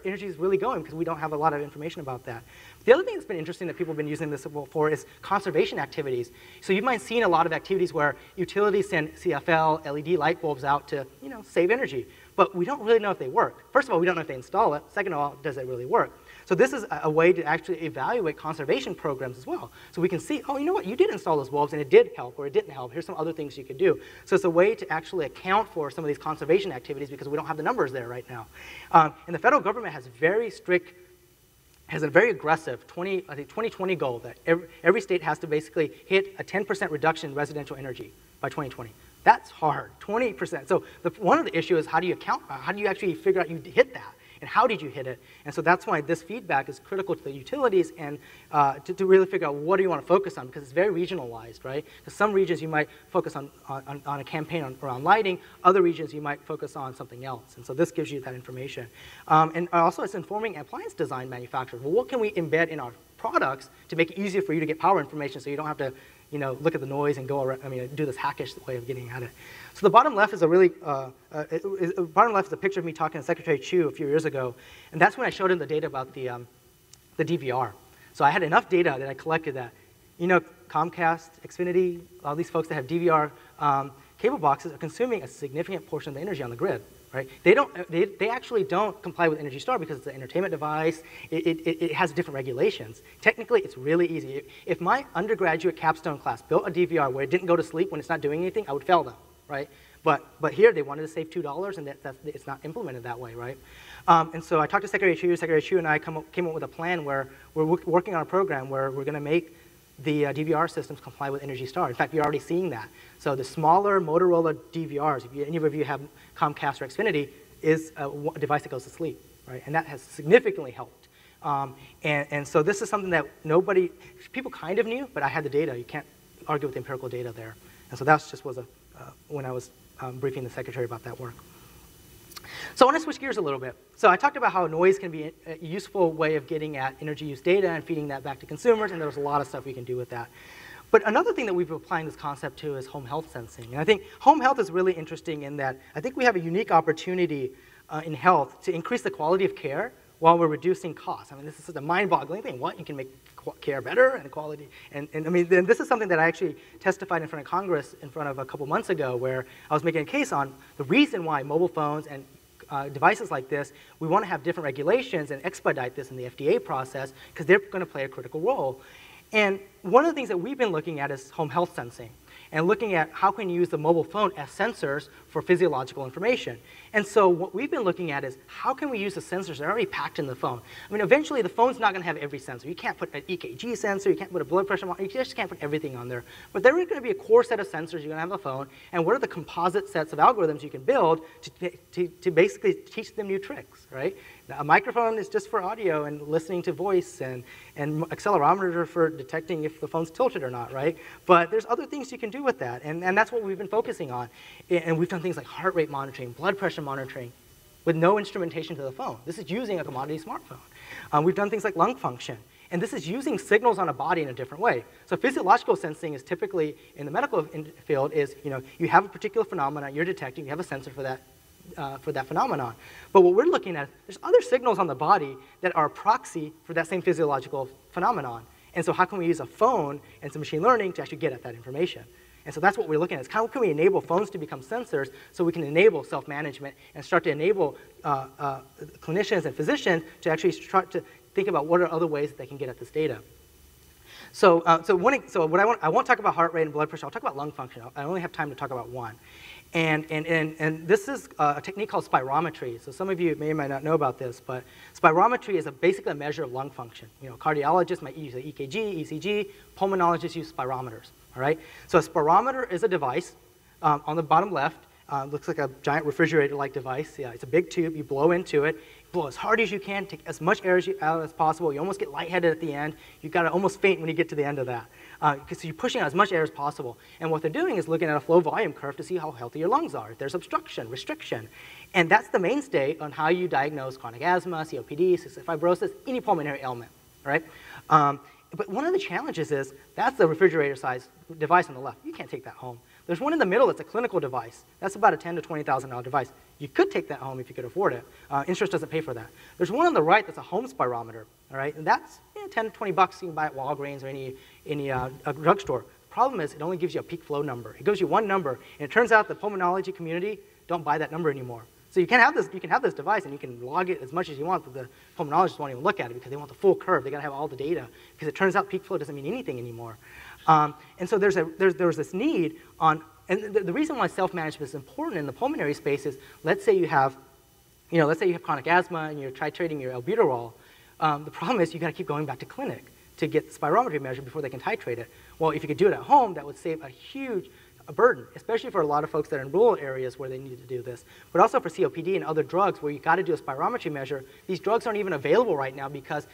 energy is really going, because we don't have a lot of information about that. The other thing that's been interesting that people have been using this for is conservation activities. So you might have seen a lot of activities where utilities send CFL LED light bulbs out to, you know, save energy, but we don't really know if they work. First of all, we don't know if they install it. Second of all, does it really work? So this is a way to actually evaluate conservation programs as well. So we can see, oh, you know what, you did install those bulbs and it did help or it didn't help. Here's some other things you could do. So it's a way to actually account for some of these conservation activities because we don't have the numbers there right now. And the federal government has very strict, has a very aggressive 2020 goal that every state has to basically hit a 10% reduction in residential energy by 2020. That's hard, 20%. So one of the issues is how do you account, how do you actually figure out you hit that? And how did you hit it? And so that's why this feedback is critical to the utilities and to really figure out what do you want to focus on, because it's very regionalized, right? Because some regions you might focus on a campaign around lighting, other regions you might focus on something else. And so this gives you that information. And also it's informing appliance design manufacturers. Well, what can we embed in our products to make it easier for you to get power information so you don't have to, you know, look at the noise and go around, I mean, do this hackish way of getting at it. So the bottom left is a really, bottom left is a picture of me talking to Secretary Chu a few years ago, and that's when I showed him the data about the DVR. So I had enough data that I collected that, you know, Comcast, Xfinity, all these folks that have DVR cable boxes are consuming a significant portion of the energy on the grid. Right? They actually don't comply with Energy Star because it's an entertainment device. It has different regulations. Technically, it's really easy. If my undergraduate capstone class built a DVR where it didn't go to sleep when it's not doing anything, I would fail them, right? But here, they wanted to save $2, and it's not implemented that way, right? And so I talked to Secretary Chu. Secretary Chu and I came up with a plan where we're working on a program where we're going to make the DVR systems comply with Energy Star. In fact, you're already seeing that. So the smaller Motorola DVRs, if any of you have Comcast or Xfinity, is a device that goes to sleep, right? And that has significantly helped. And so this is something that nobody, people kind of knew, but I had the data. You can't argue with the empirical data there. And so that just was when I was briefing the secretary about that work. So I want to switch gears a little bit. So I talked about how noise can be a useful way of getting at energy use data and feeding that back to consumers, and there's a lot of stuff we can do with that. But another thing that we've been applying this concept to is home health sensing. And I think home health is really interesting in that I think we have a unique opportunity in health to increase the quality of care while we're reducing costs. I mean, this is a mind-boggling thing. What? You can make care better and quality. And I mean, then this is something that I actually testified in front of Congress in front of a couple months ago, where I was making a case on the reason why mobile phones and devices like this, we want to have different regulations and expedite this in the FDA process, because they're going to play a critical role. And one of the things that we've been looking at is home health sensing, and looking at how can you use the mobile phone as sensors for physiological information. And so what we've been looking at is how can we use the sensors that are already packed in the phone. I mean, eventually the phone's not going to have every sensor. You can't put an EKG sensor, you can't put a blood pressure monitor, you just can't put everything on there. But there are going to be a core set of sensors you're going to have on the phone, and what are the composite sets of algorithms you can build to basically teach them new tricks, right? Now, a microphone is just for audio and listening to voice, and accelerometer for detecting if the phone's tilted or not, right? But there's other things you can do with that, and that's what we've been focusing on. And we've done things like heart rate monitoring, blood pressure monitoring, with no instrumentation to the phone. This is using a commodity smartphone. We've done things like lung function, and this is using signals on a body in a different way. So physiological sensing is typically, in the medical field, is, you know, you have a particular phenomenon you're detecting, you have a sensor for that phenomenon. But what we're looking at, there's other signals on the body that are a proxy for that same physiological phenomenon. And so how can we use a phone and some machine learning to actually get at that information? And so that's what we're looking at, is how can we enable phones to become sensors so we can enable self-management and start to enable clinicians and physicians to actually start to think about what are other ways that they can get at this data. So, I won't talk about heart rate and blood pressure. I'll talk about lung function. I only have time to talk about one. And this is a technique called spirometry. So some of you may or may not know about this, but spirometry is basically a measure of lung function. You know, cardiologists might use EKG, ECG. Pulmonologists use spirometers, all right? So a spirometer is a device on the bottom left. Looks like a giant refrigerator-like device. Yeah, it's a big tube. You blow into it. Blow as hard as you can. Take as much air out as possible. You almost get lightheaded at the end. You've got to almost faint when you get to the end of that. Because you're pushing out as much air as possible. And what they're doing is looking at a flow volume curve to see how healthy your lungs are. If there's obstruction, restriction. And that's the mainstay on how you diagnose chronic asthma, COPD, cystic fibrosis, any pulmonary ailment, right? But one of the challenges is that's the refrigerator-sized device on the left. You can't take that home. There's one in the middle that's a clinical device. That's about a $10,000 to $20,000 device. You could take that home if you could afford it. Insurance doesn't pay for that. There's one on the right that's a home spirometer, all right? And that's, you know, 10 to 20 bucks you can buy at Walgreens or any drugstore. The problem is it only gives you a peak flow number. It gives you one number, and it turns out the pulmonology community don't buy that number anymore. So you can have this device, and you can log it as much as you want, but the pulmonologists won't even look at it because they want the full curve. They got to have all the data, because it turns out peak flow doesn't mean anything anymore. And so there's this need on, and the reason why self-management is important in the pulmonary space is, let's say you have, you know, let's say you have chronic asthma and you're titrating your albuterol. The problem is you got to keep going back to clinic to get the spirometry measured before they can titrate it. Well, if you could do it at home, that would save a huge burden, especially for a lot of folks that are in rural areas where they need to do this, but also for COPD and other drugs where you got to do a spirometry measure. These drugs aren't even available right now because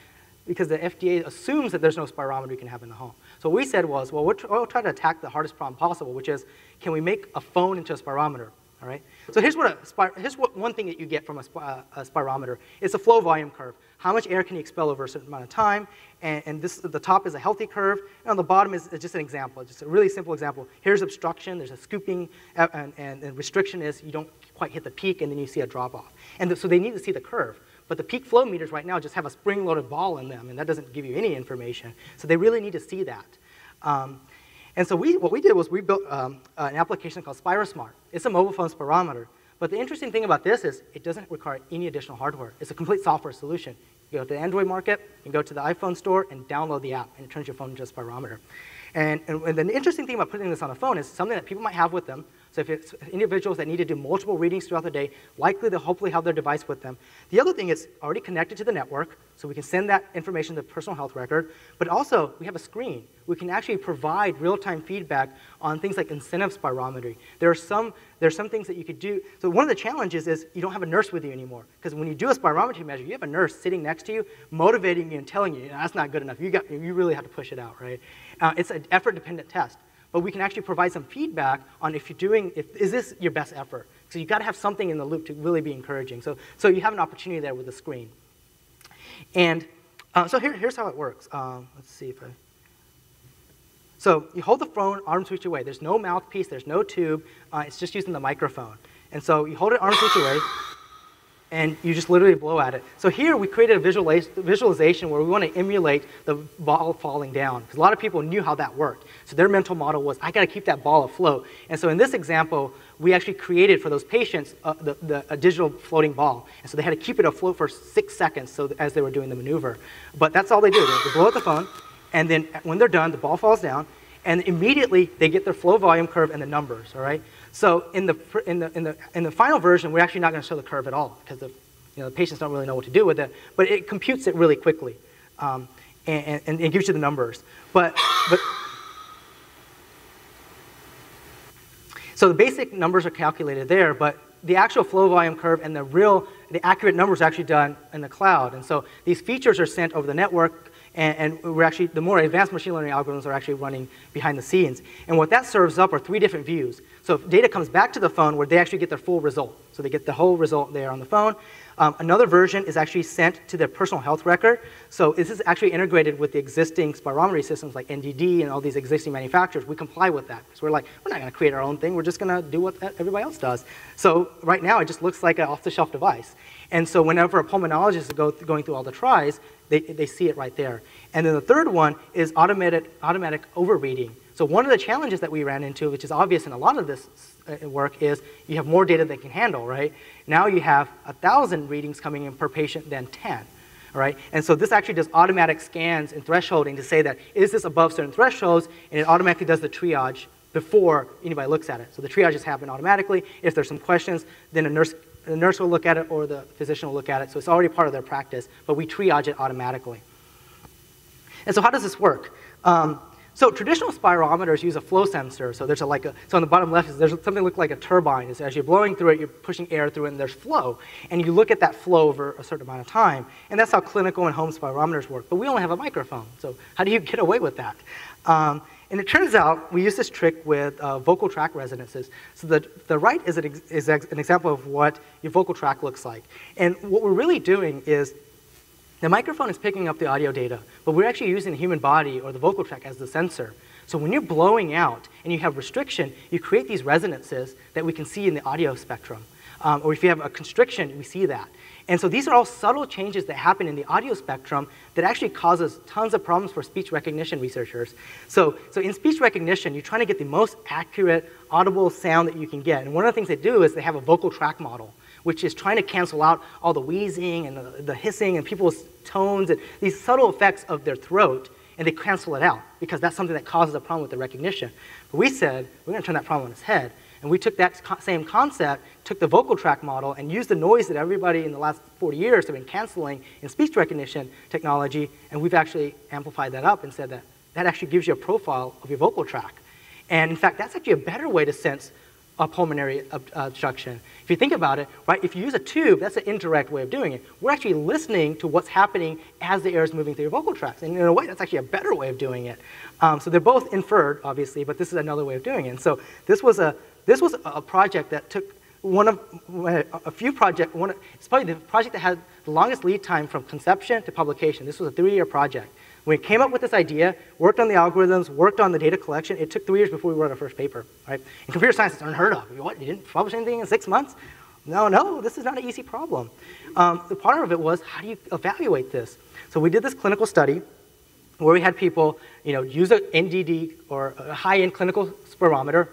the FDA assumes that there's no spirometer you can have in the home. So what we said was, well, we'll try to attack the hardest problem possible, which is, can we make a phone into a spirometer, all right? So here's one thing that you get from a spirometer. It's a flow volume curve. How much air can you expel over a certain amount of time? And this, the top is a healthy curve, and on the bottom is just an example, just a really simple example. Here's obstruction, there's a scooping, and restriction is you don't quite hit the peak, and then you see a drop-off. And so they need to see the curve. But the peak flow meters right now just have a spring-loaded ball in them, and that doesn't give you any information. So they really need to see that. And so what we did was we built an application called SpiroSmart. It's a mobile phone spirometer. But the interesting thing about this is it doesn't require any additional hardware. It's a complete software solution. You go to the Android market, you go to the iPhone store, and download the app, and it turns your phone into a spirometer. And the interesting thing about putting this on a phone is something that people might have with them. So if it's individuals that need to do multiple readings throughout the day, likely they'll hopefully have their device with them. The other thing is already connected to the network, so we can send that information to the personal health record, but also we have a screen. We can actually provide real-time feedback on things like incentive spirometry. There are some things that you could do. So one of the challenges is you don't have a nurse with you anymore, because when you do a spirometry measure, you have a nurse sitting next to you, motivating you and telling you, that's not good enough. You really have to push it out, right? It's an effort-dependent test. But we can actually provide some feedback on if you're doing, is this your best effort? So you've got to have something in the loop to really be encouraging. So you have an opportunity there with the screen. And so here's how it works. Let's see if I, so you hold the phone arm's reach away. There's no mouthpiece, there's no tube. It's just using the microphone. And so you hold it arm's reach away. and you just literally blow at it. So here we created a visualization where we want to emulate the ball falling down, because a lot of people knew how that worked. So their mental model was, I got to keep that ball afloat. And so in this example, we actually created for those patients a digital floating ball. And so they had to keep it afloat for 6 seconds so as they were doing the maneuver. But that's all they do. They blow at the phone, and then when they're done, the ball falls down, and immediately they get their flow volume curve and the numbers, all right? So in the final version, we're actually not going to show the curve at all, because the patients don't really know what to do with it, but it computes it really quickly, and it gives you the numbers. So the basic numbers are calculated there, but the actual flow volume curve and the accurate numbers are actually done in the cloud. And so these features are sent over the network, and we're actually, the more advanced machine learning algorithms are actually running behind the scenes. And what that serves up are 3 different views. So if data comes back to the phone where they actually get their full result. So they get the whole result there on the phone. Another version is actually sent to their personal health record. So this is actually integrated with the existing spirometry systems like NDD and all these existing manufacturers. We comply with that. So we're like, we're not going to create our own thing. We're just going to do what everybody else does. So right now it just looks like an off-the-shelf device. And so whenever a pulmonologist is going through all the tries, they see it right there. And then the third one is automatic overreading. So one of the challenges that we ran into, which is obvious in a lot of this work, is you have more data than you can handle, right? Now you have 1,000 readings coming in per patient than 10, right? And so this actually does automatic scans and thresholding to say that, is this above certain thresholds? And it automatically does the triage before anybody looks at it. So the triages happen automatically. If there's some questions, then the nurse will look at it or the physician will look at it. So it's already part of their practice, but we triage it automatically. And so how does this work? So traditional spirometers use a flow sensor. So there's so on the bottom left, there's something that looks like a turbine. It's as you're blowing through it, you're pushing air through it, and there's flow. And you look at that flow over a certain amount of time. And that's how clinical and home spirometers work. But we only have a microphone. So how do you get away with that? And it turns out we use this trick with vocal tract resonances. So the right is an example of what your vocal tract looks like. And what we're really doing is, the microphone is picking up the audio data, but we're actually using the human body or the vocal tract as the sensor. So when you're blowing out and you have restriction, you create these resonances that we can see in the audio spectrum. Or if you have a constriction, we see that. And so these are all subtle changes that happen in the audio spectrum that actually causes tons of problems for speech recognition researchers. So in speech recognition, you're trying to get the most accurate audible sound that you can get. And one of the things they do is they have a vocal tract model, which is trying to cancel out all the wheezing and the hissing and people's tones and these subtle effects of their throat, and they cancel it out because that's something that causes a problem with the recognition. But we said, we're going to turn that problem on its head. And we took that same concept, took the vocal tract model, and used the noise that everybody in the last 40 years have been canceling in speech recognition technology, and we've actually amplified that up and said that that actually gives you a profile of your vocal tract. And in fact, that's actually a better way to sense a pulmonary obstruction. If you think about it, right, if you use a tube, that's an indirect way of doing it. We're actually listening to what's happening as the air is moving through your vocal tracts. And in a way, that's actually a better way of doing it. So they're both inferred, obviously, but this is another way of doing it. And so this was a project that took it's probably the project that had the longest lead time from conception to publication. This was a 3-year project. When we came up with this idea, worked on the algorithms, worked on the data collection, it took 3 years before we wrote our first paper, right? And computer science is unheard of. What, you didn't publish anything in 6 months? No, this is not an easy problem. The part of it was, how do you evaluate this? So we did this clinical study where we had people, use an NDD or a high-end clinical spirometer.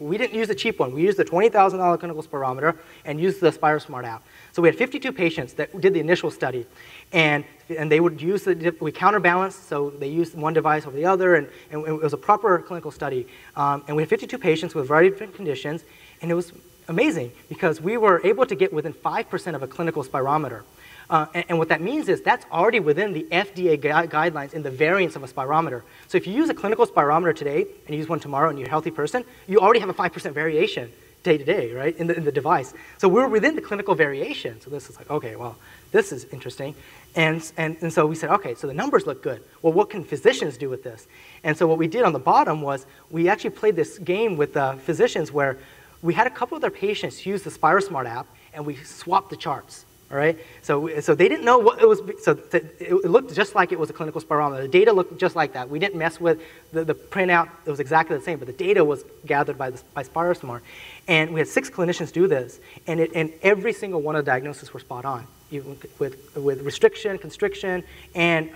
We didn't use the cheap one. We used the $20,000 clinical spirometer and used the SpiroSmart app. So we had 52 patients that did the initial study, and they would use we counterbalanced, so they used one device over the other, and it was a proper clinical study. And we had 52 patients with a variety of different conditions, and it was amazing because we were able to get within 5% of a clinical spirometer. And what that means is that's already within the FDA guidelines in the variance of a spirometer. So if you use a clinical spirometer today and you use one tomorrow and you're a healthy person, you already have a 5% variation day to day, right, in the device. So we're within the clinical variation. So this is like, okay, well, this is interesting. And so we said, okay, so the numbers look good. Well, what can physicians do with this? And so what we did on the bottom was we actually played this game with physicians where we had a couple of their patients use the SpiroSmart app and we swapped the charts. All right, so they didn't know what it was. So it looked just like it was a clinical spirometer. The data looked just like that. We didn't mess with the printout. It was exactly the same, but the data was gathered by SpiroSmart, and we had 6 clinicians do this, and every single one of the diagnoses were spot on, even with restriction, constriction, and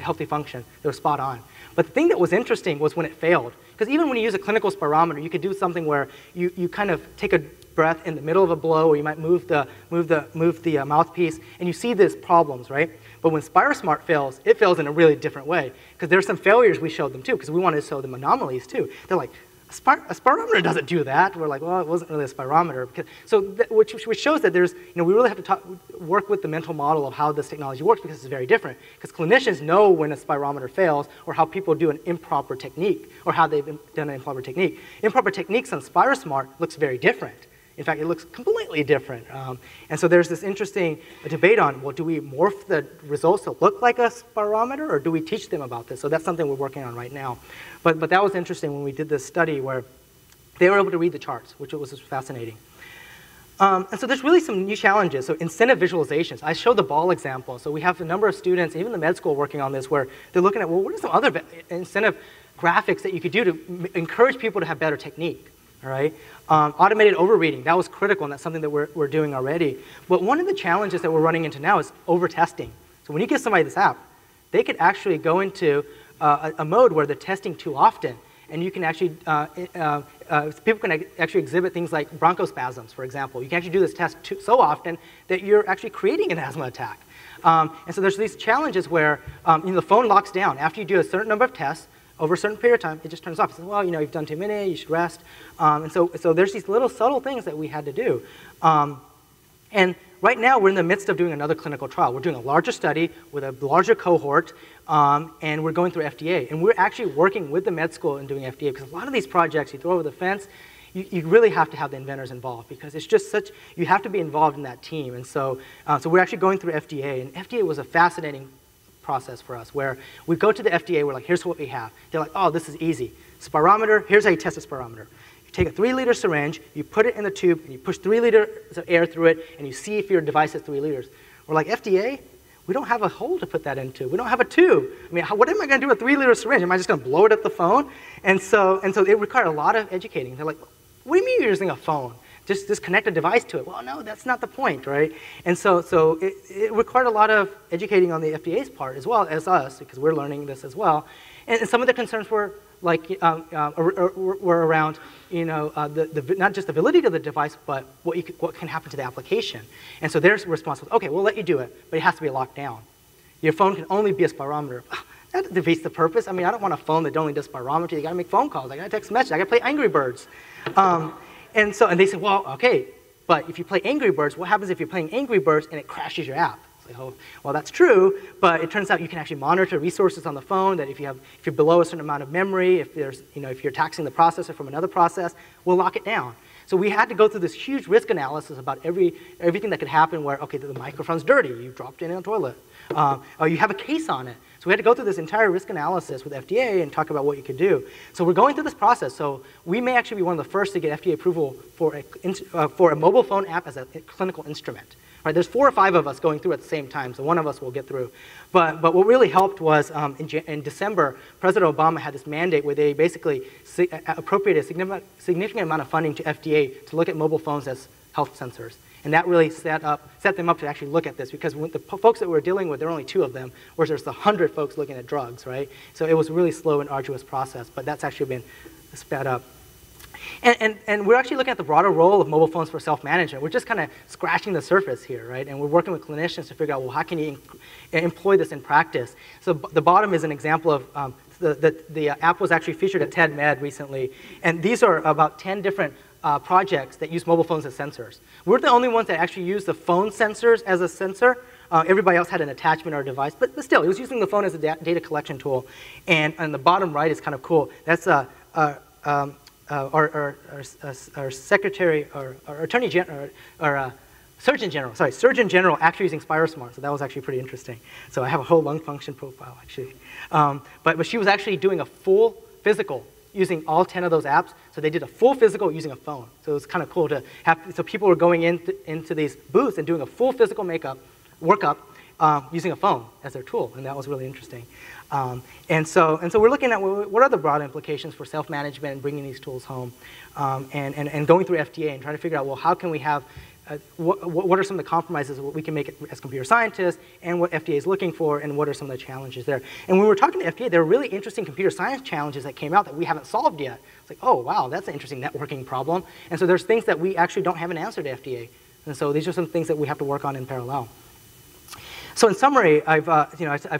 healthy function. They were spot on. But the thing that was interesting was when it failed, because even when you use a clinical spirometer, you could do something where you kind of take a breath in the middle of a blow, or you might move the mouthpiece, and you see these problems, right? But when SpiroSmart fails, it fails in a really different way, because there's some failures we showed them too, because we wanted to show them anomalies too. They're like, a spirometer doesn't do that. We're like, well, it wasn't really a spirometer. So which shows that there's, we really have to work with the mental model of how this technology works, because it's very different. Because clinicians know when a spirometer fails, or how people do an improper technique, or how they've done an improper technique. Improper techniques on SpiroSmart looks very different. In fact, it looks completely different. And so there's this interesting debate on, well, do we morph the results to look like a spirometer, or do we teach them about this? So that's something we're working on right now. But that was interesting when we did this study where they were able to read the charts, which was fascinating. And so there's really some new challenges. So incentive visualizations. I showed the ball example. So we have a number of students, even the med school, working on this, where they're looking at, well, what are some other incentive graphics that you could do to encourage people to have better technique? All right, automated overreading, that was critical, and that's something that we're doing already. But one of the challenges that we're running into now is overtesting. So when you give somebody this app, they could actually go into a mode where they're testing too often, and you can actually, people can actually exhibit things like bronchospasms, for example. You can actually do this test so often that you're actually creating an asthma attack. And so there's these challenges where the phone locks down. After you do a certain number of tests, over a certain period of time, it just turns off. It says, well, you've done too many, you should rest. And so there's these little subtle things that we had to do. And right now, we're in the midst of doing another clinical trial. We're doing a larger study with a larger cohort, and we're going through FDA. And we're actually working with the med school and doing FDA, because a lot of these projects you throw over the fence, you really have to have the inventors involved, because it's just such, you have to be involved in that team. And so, so we're actually going through FDA, and FDA was a fascinating process for us, where we go to the FDA, we're like, here's what we have. They're like, oh, this is easy. Spirometer, here's how you test a spirometer. You take a 3-liter syringe, you put it in the tube, and you push 3 liters of air through it, and you see if your device is 3 liters. We're like, FDA, we don't have a hole to put that into. We don't have a tube. I mean, what am I going to do with a 3-liter syringe? Am I just going to blow it at the phone? And so it required a lot of educating. They're like, what do you mean you're using a phone? Just connect a device to it. Well, no, that's not the point, right? And so it required a lot of educating on the FDA's part as well as us, because we're learning this as well. And some of the concerns were like were around not just the validity of the device, but what can happen to the application. And so their response was, okay, we'll let you do it, but it has to be locked down. Your phone can only be a spirometer. That defeats the purpose. I mean, I don't want a phone that only does spirometry. You got to make phone calls. I got to text message. I got to play Angry Birds. And they said, well, okay, but if you play Angry Birds, what happens if you're playing Angry Birds and it crashes your app? It's like, oh, well, that's true, but it turns out you can actually monitor resources on the phone, that if you're below a certain amount of memory, if you're taxing the processor from another process, we'll lock it down. So we had to go through this huge risk analysis about everything that could happen where, okay, the microphone's dirty, you dropped it in a toilet, or you have a case on it. So we had to go through this entire risk analysis with FDA and talk about what you could do. So we're going through this process. So we may actually be one of the first to get FDA approval for a mobile phone app as a clinical instrument. Right, there's 4 or 5 of us going through at the same time, so one of us will get through. But what really helped was in December, President Obama had this mandate where they basically appropriated a significant amount of funding to FDA to look at mobile phones as health sensors. And that really set them up to actually look at this, because when the folks that we're dealing with, there are only 2 of them, whereas there's 100 folks looking at drugs, right? So it was a really slow and arduous process, but that's actually been sped up. And we're actually looking at the broader role of mobile phones for self-management. We're just kind of scratching the surface here, right? And we're working with clinicians to figure out, well, how can you employ this in practice? So the bottom is an example of the app was actually featured at TED Med recently, and these are about 10 different projects that use mobile phones as sensors. We're the only ones that actually use the phone sensors as a sensor. Everybody else had an attachment or a device, but still, it was using the phone as a data collection tool. And the bottom right is kind of cool. That's our secretary, our attorney general, our surgeon general actually using SpiroSmart, so that was actually pretty interesting. So I have a whole lung function profile, actually. But she was actually doing a full physical using all 10 of those apps. So they did a full physical using a phone. So it was kind of cool to have, so people were going into these booths and doing a full physical makeup, workup, using a phone as their tool, and that was really interesting. And so we're looking at what are the broad implications for self-management and bringing these tools home, and going through FDA and trying to figure out, well, how can we have, what are some of the compromises of what we can make as computer scientists, and what FDA is looking for, and what are some of the challenges there. And when we were talking to FDA, there were really interesting computer science challenges that came out that we haven't solved yet. It's like, oh, wow, that's an interesting networking problem. And so there's things that we actually don't have an answer to FDA. And so these are some things that we have to work on in parallel. So in summary, I've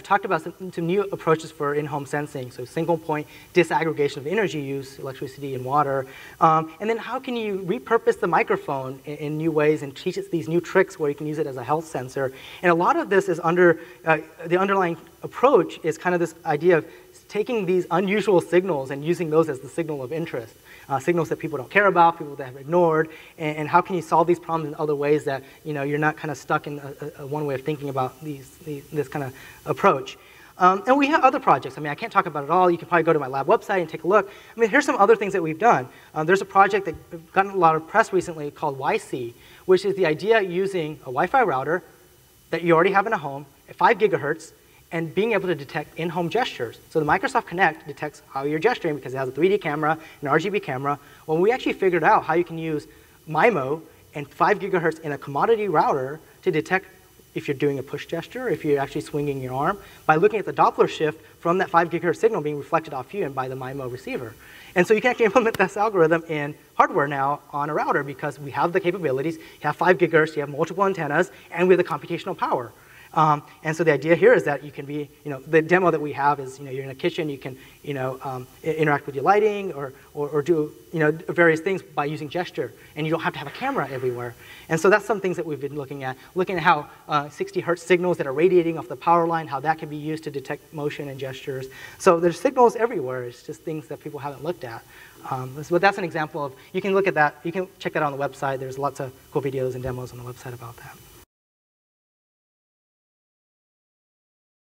talked about some new approaches for in-home sensing, so single point disaggregation of energy use, electricity and water, and then how can you repurpose the microphone in new ways and teach it these new tricks where you can use it as a health sensor. And a lot of this is the underlying approach is kind of this idea of taking these unusual signals and using those as the signal of interest, signals that people don't care about, people that have ignored, and how can you solve these problems in other ways that, you know, you're not kind of stuck in a one way of thinking about this kind of approach. And we have other projects. I mean, I can't talk about it all. You can probably go to my lab website and take a look. I mean, here's some other things that we've done. There's a project that gotten a lot of press recently called YC, which is the idea of using a Wi-Fi router that you already have in a home at 5 GHz, and being able to detect in-home gestures. So the Microsoft Connect detects how you're gesturing because it has a 3D camera, an RGB camera. Well, we actually figured out how you can use MIMO and 5 GHz in a commodity router to detect if you're doing a push gesture, if you're actually swinging your arm, by looking at the Doppler shift from that 5 GHz signal being reflected off you and by the MIMO receiver. And so you can actually implement this algorithm in hardware now on a router because we have the capabilities. You have 5 GHz, you have multiple antennas, and we have the computational power. And so the idea here is that you can be, you know, the demo that we have is, you know, you're in a kitchen, you can, you know, interact with your lighting or do, you know, various things by using gesture, and you don't have to have a camera everywhere. And so that's some things that we've been looking at how 60 Hz signals that are radiating off the power line, how that can be used to detect motion and gestures. So there's signals everywhere. It's just things that people haven't looked at. But that's an example of, you can look at that, you can check that out on the website. There's lots of cool videos and demos on the website about that.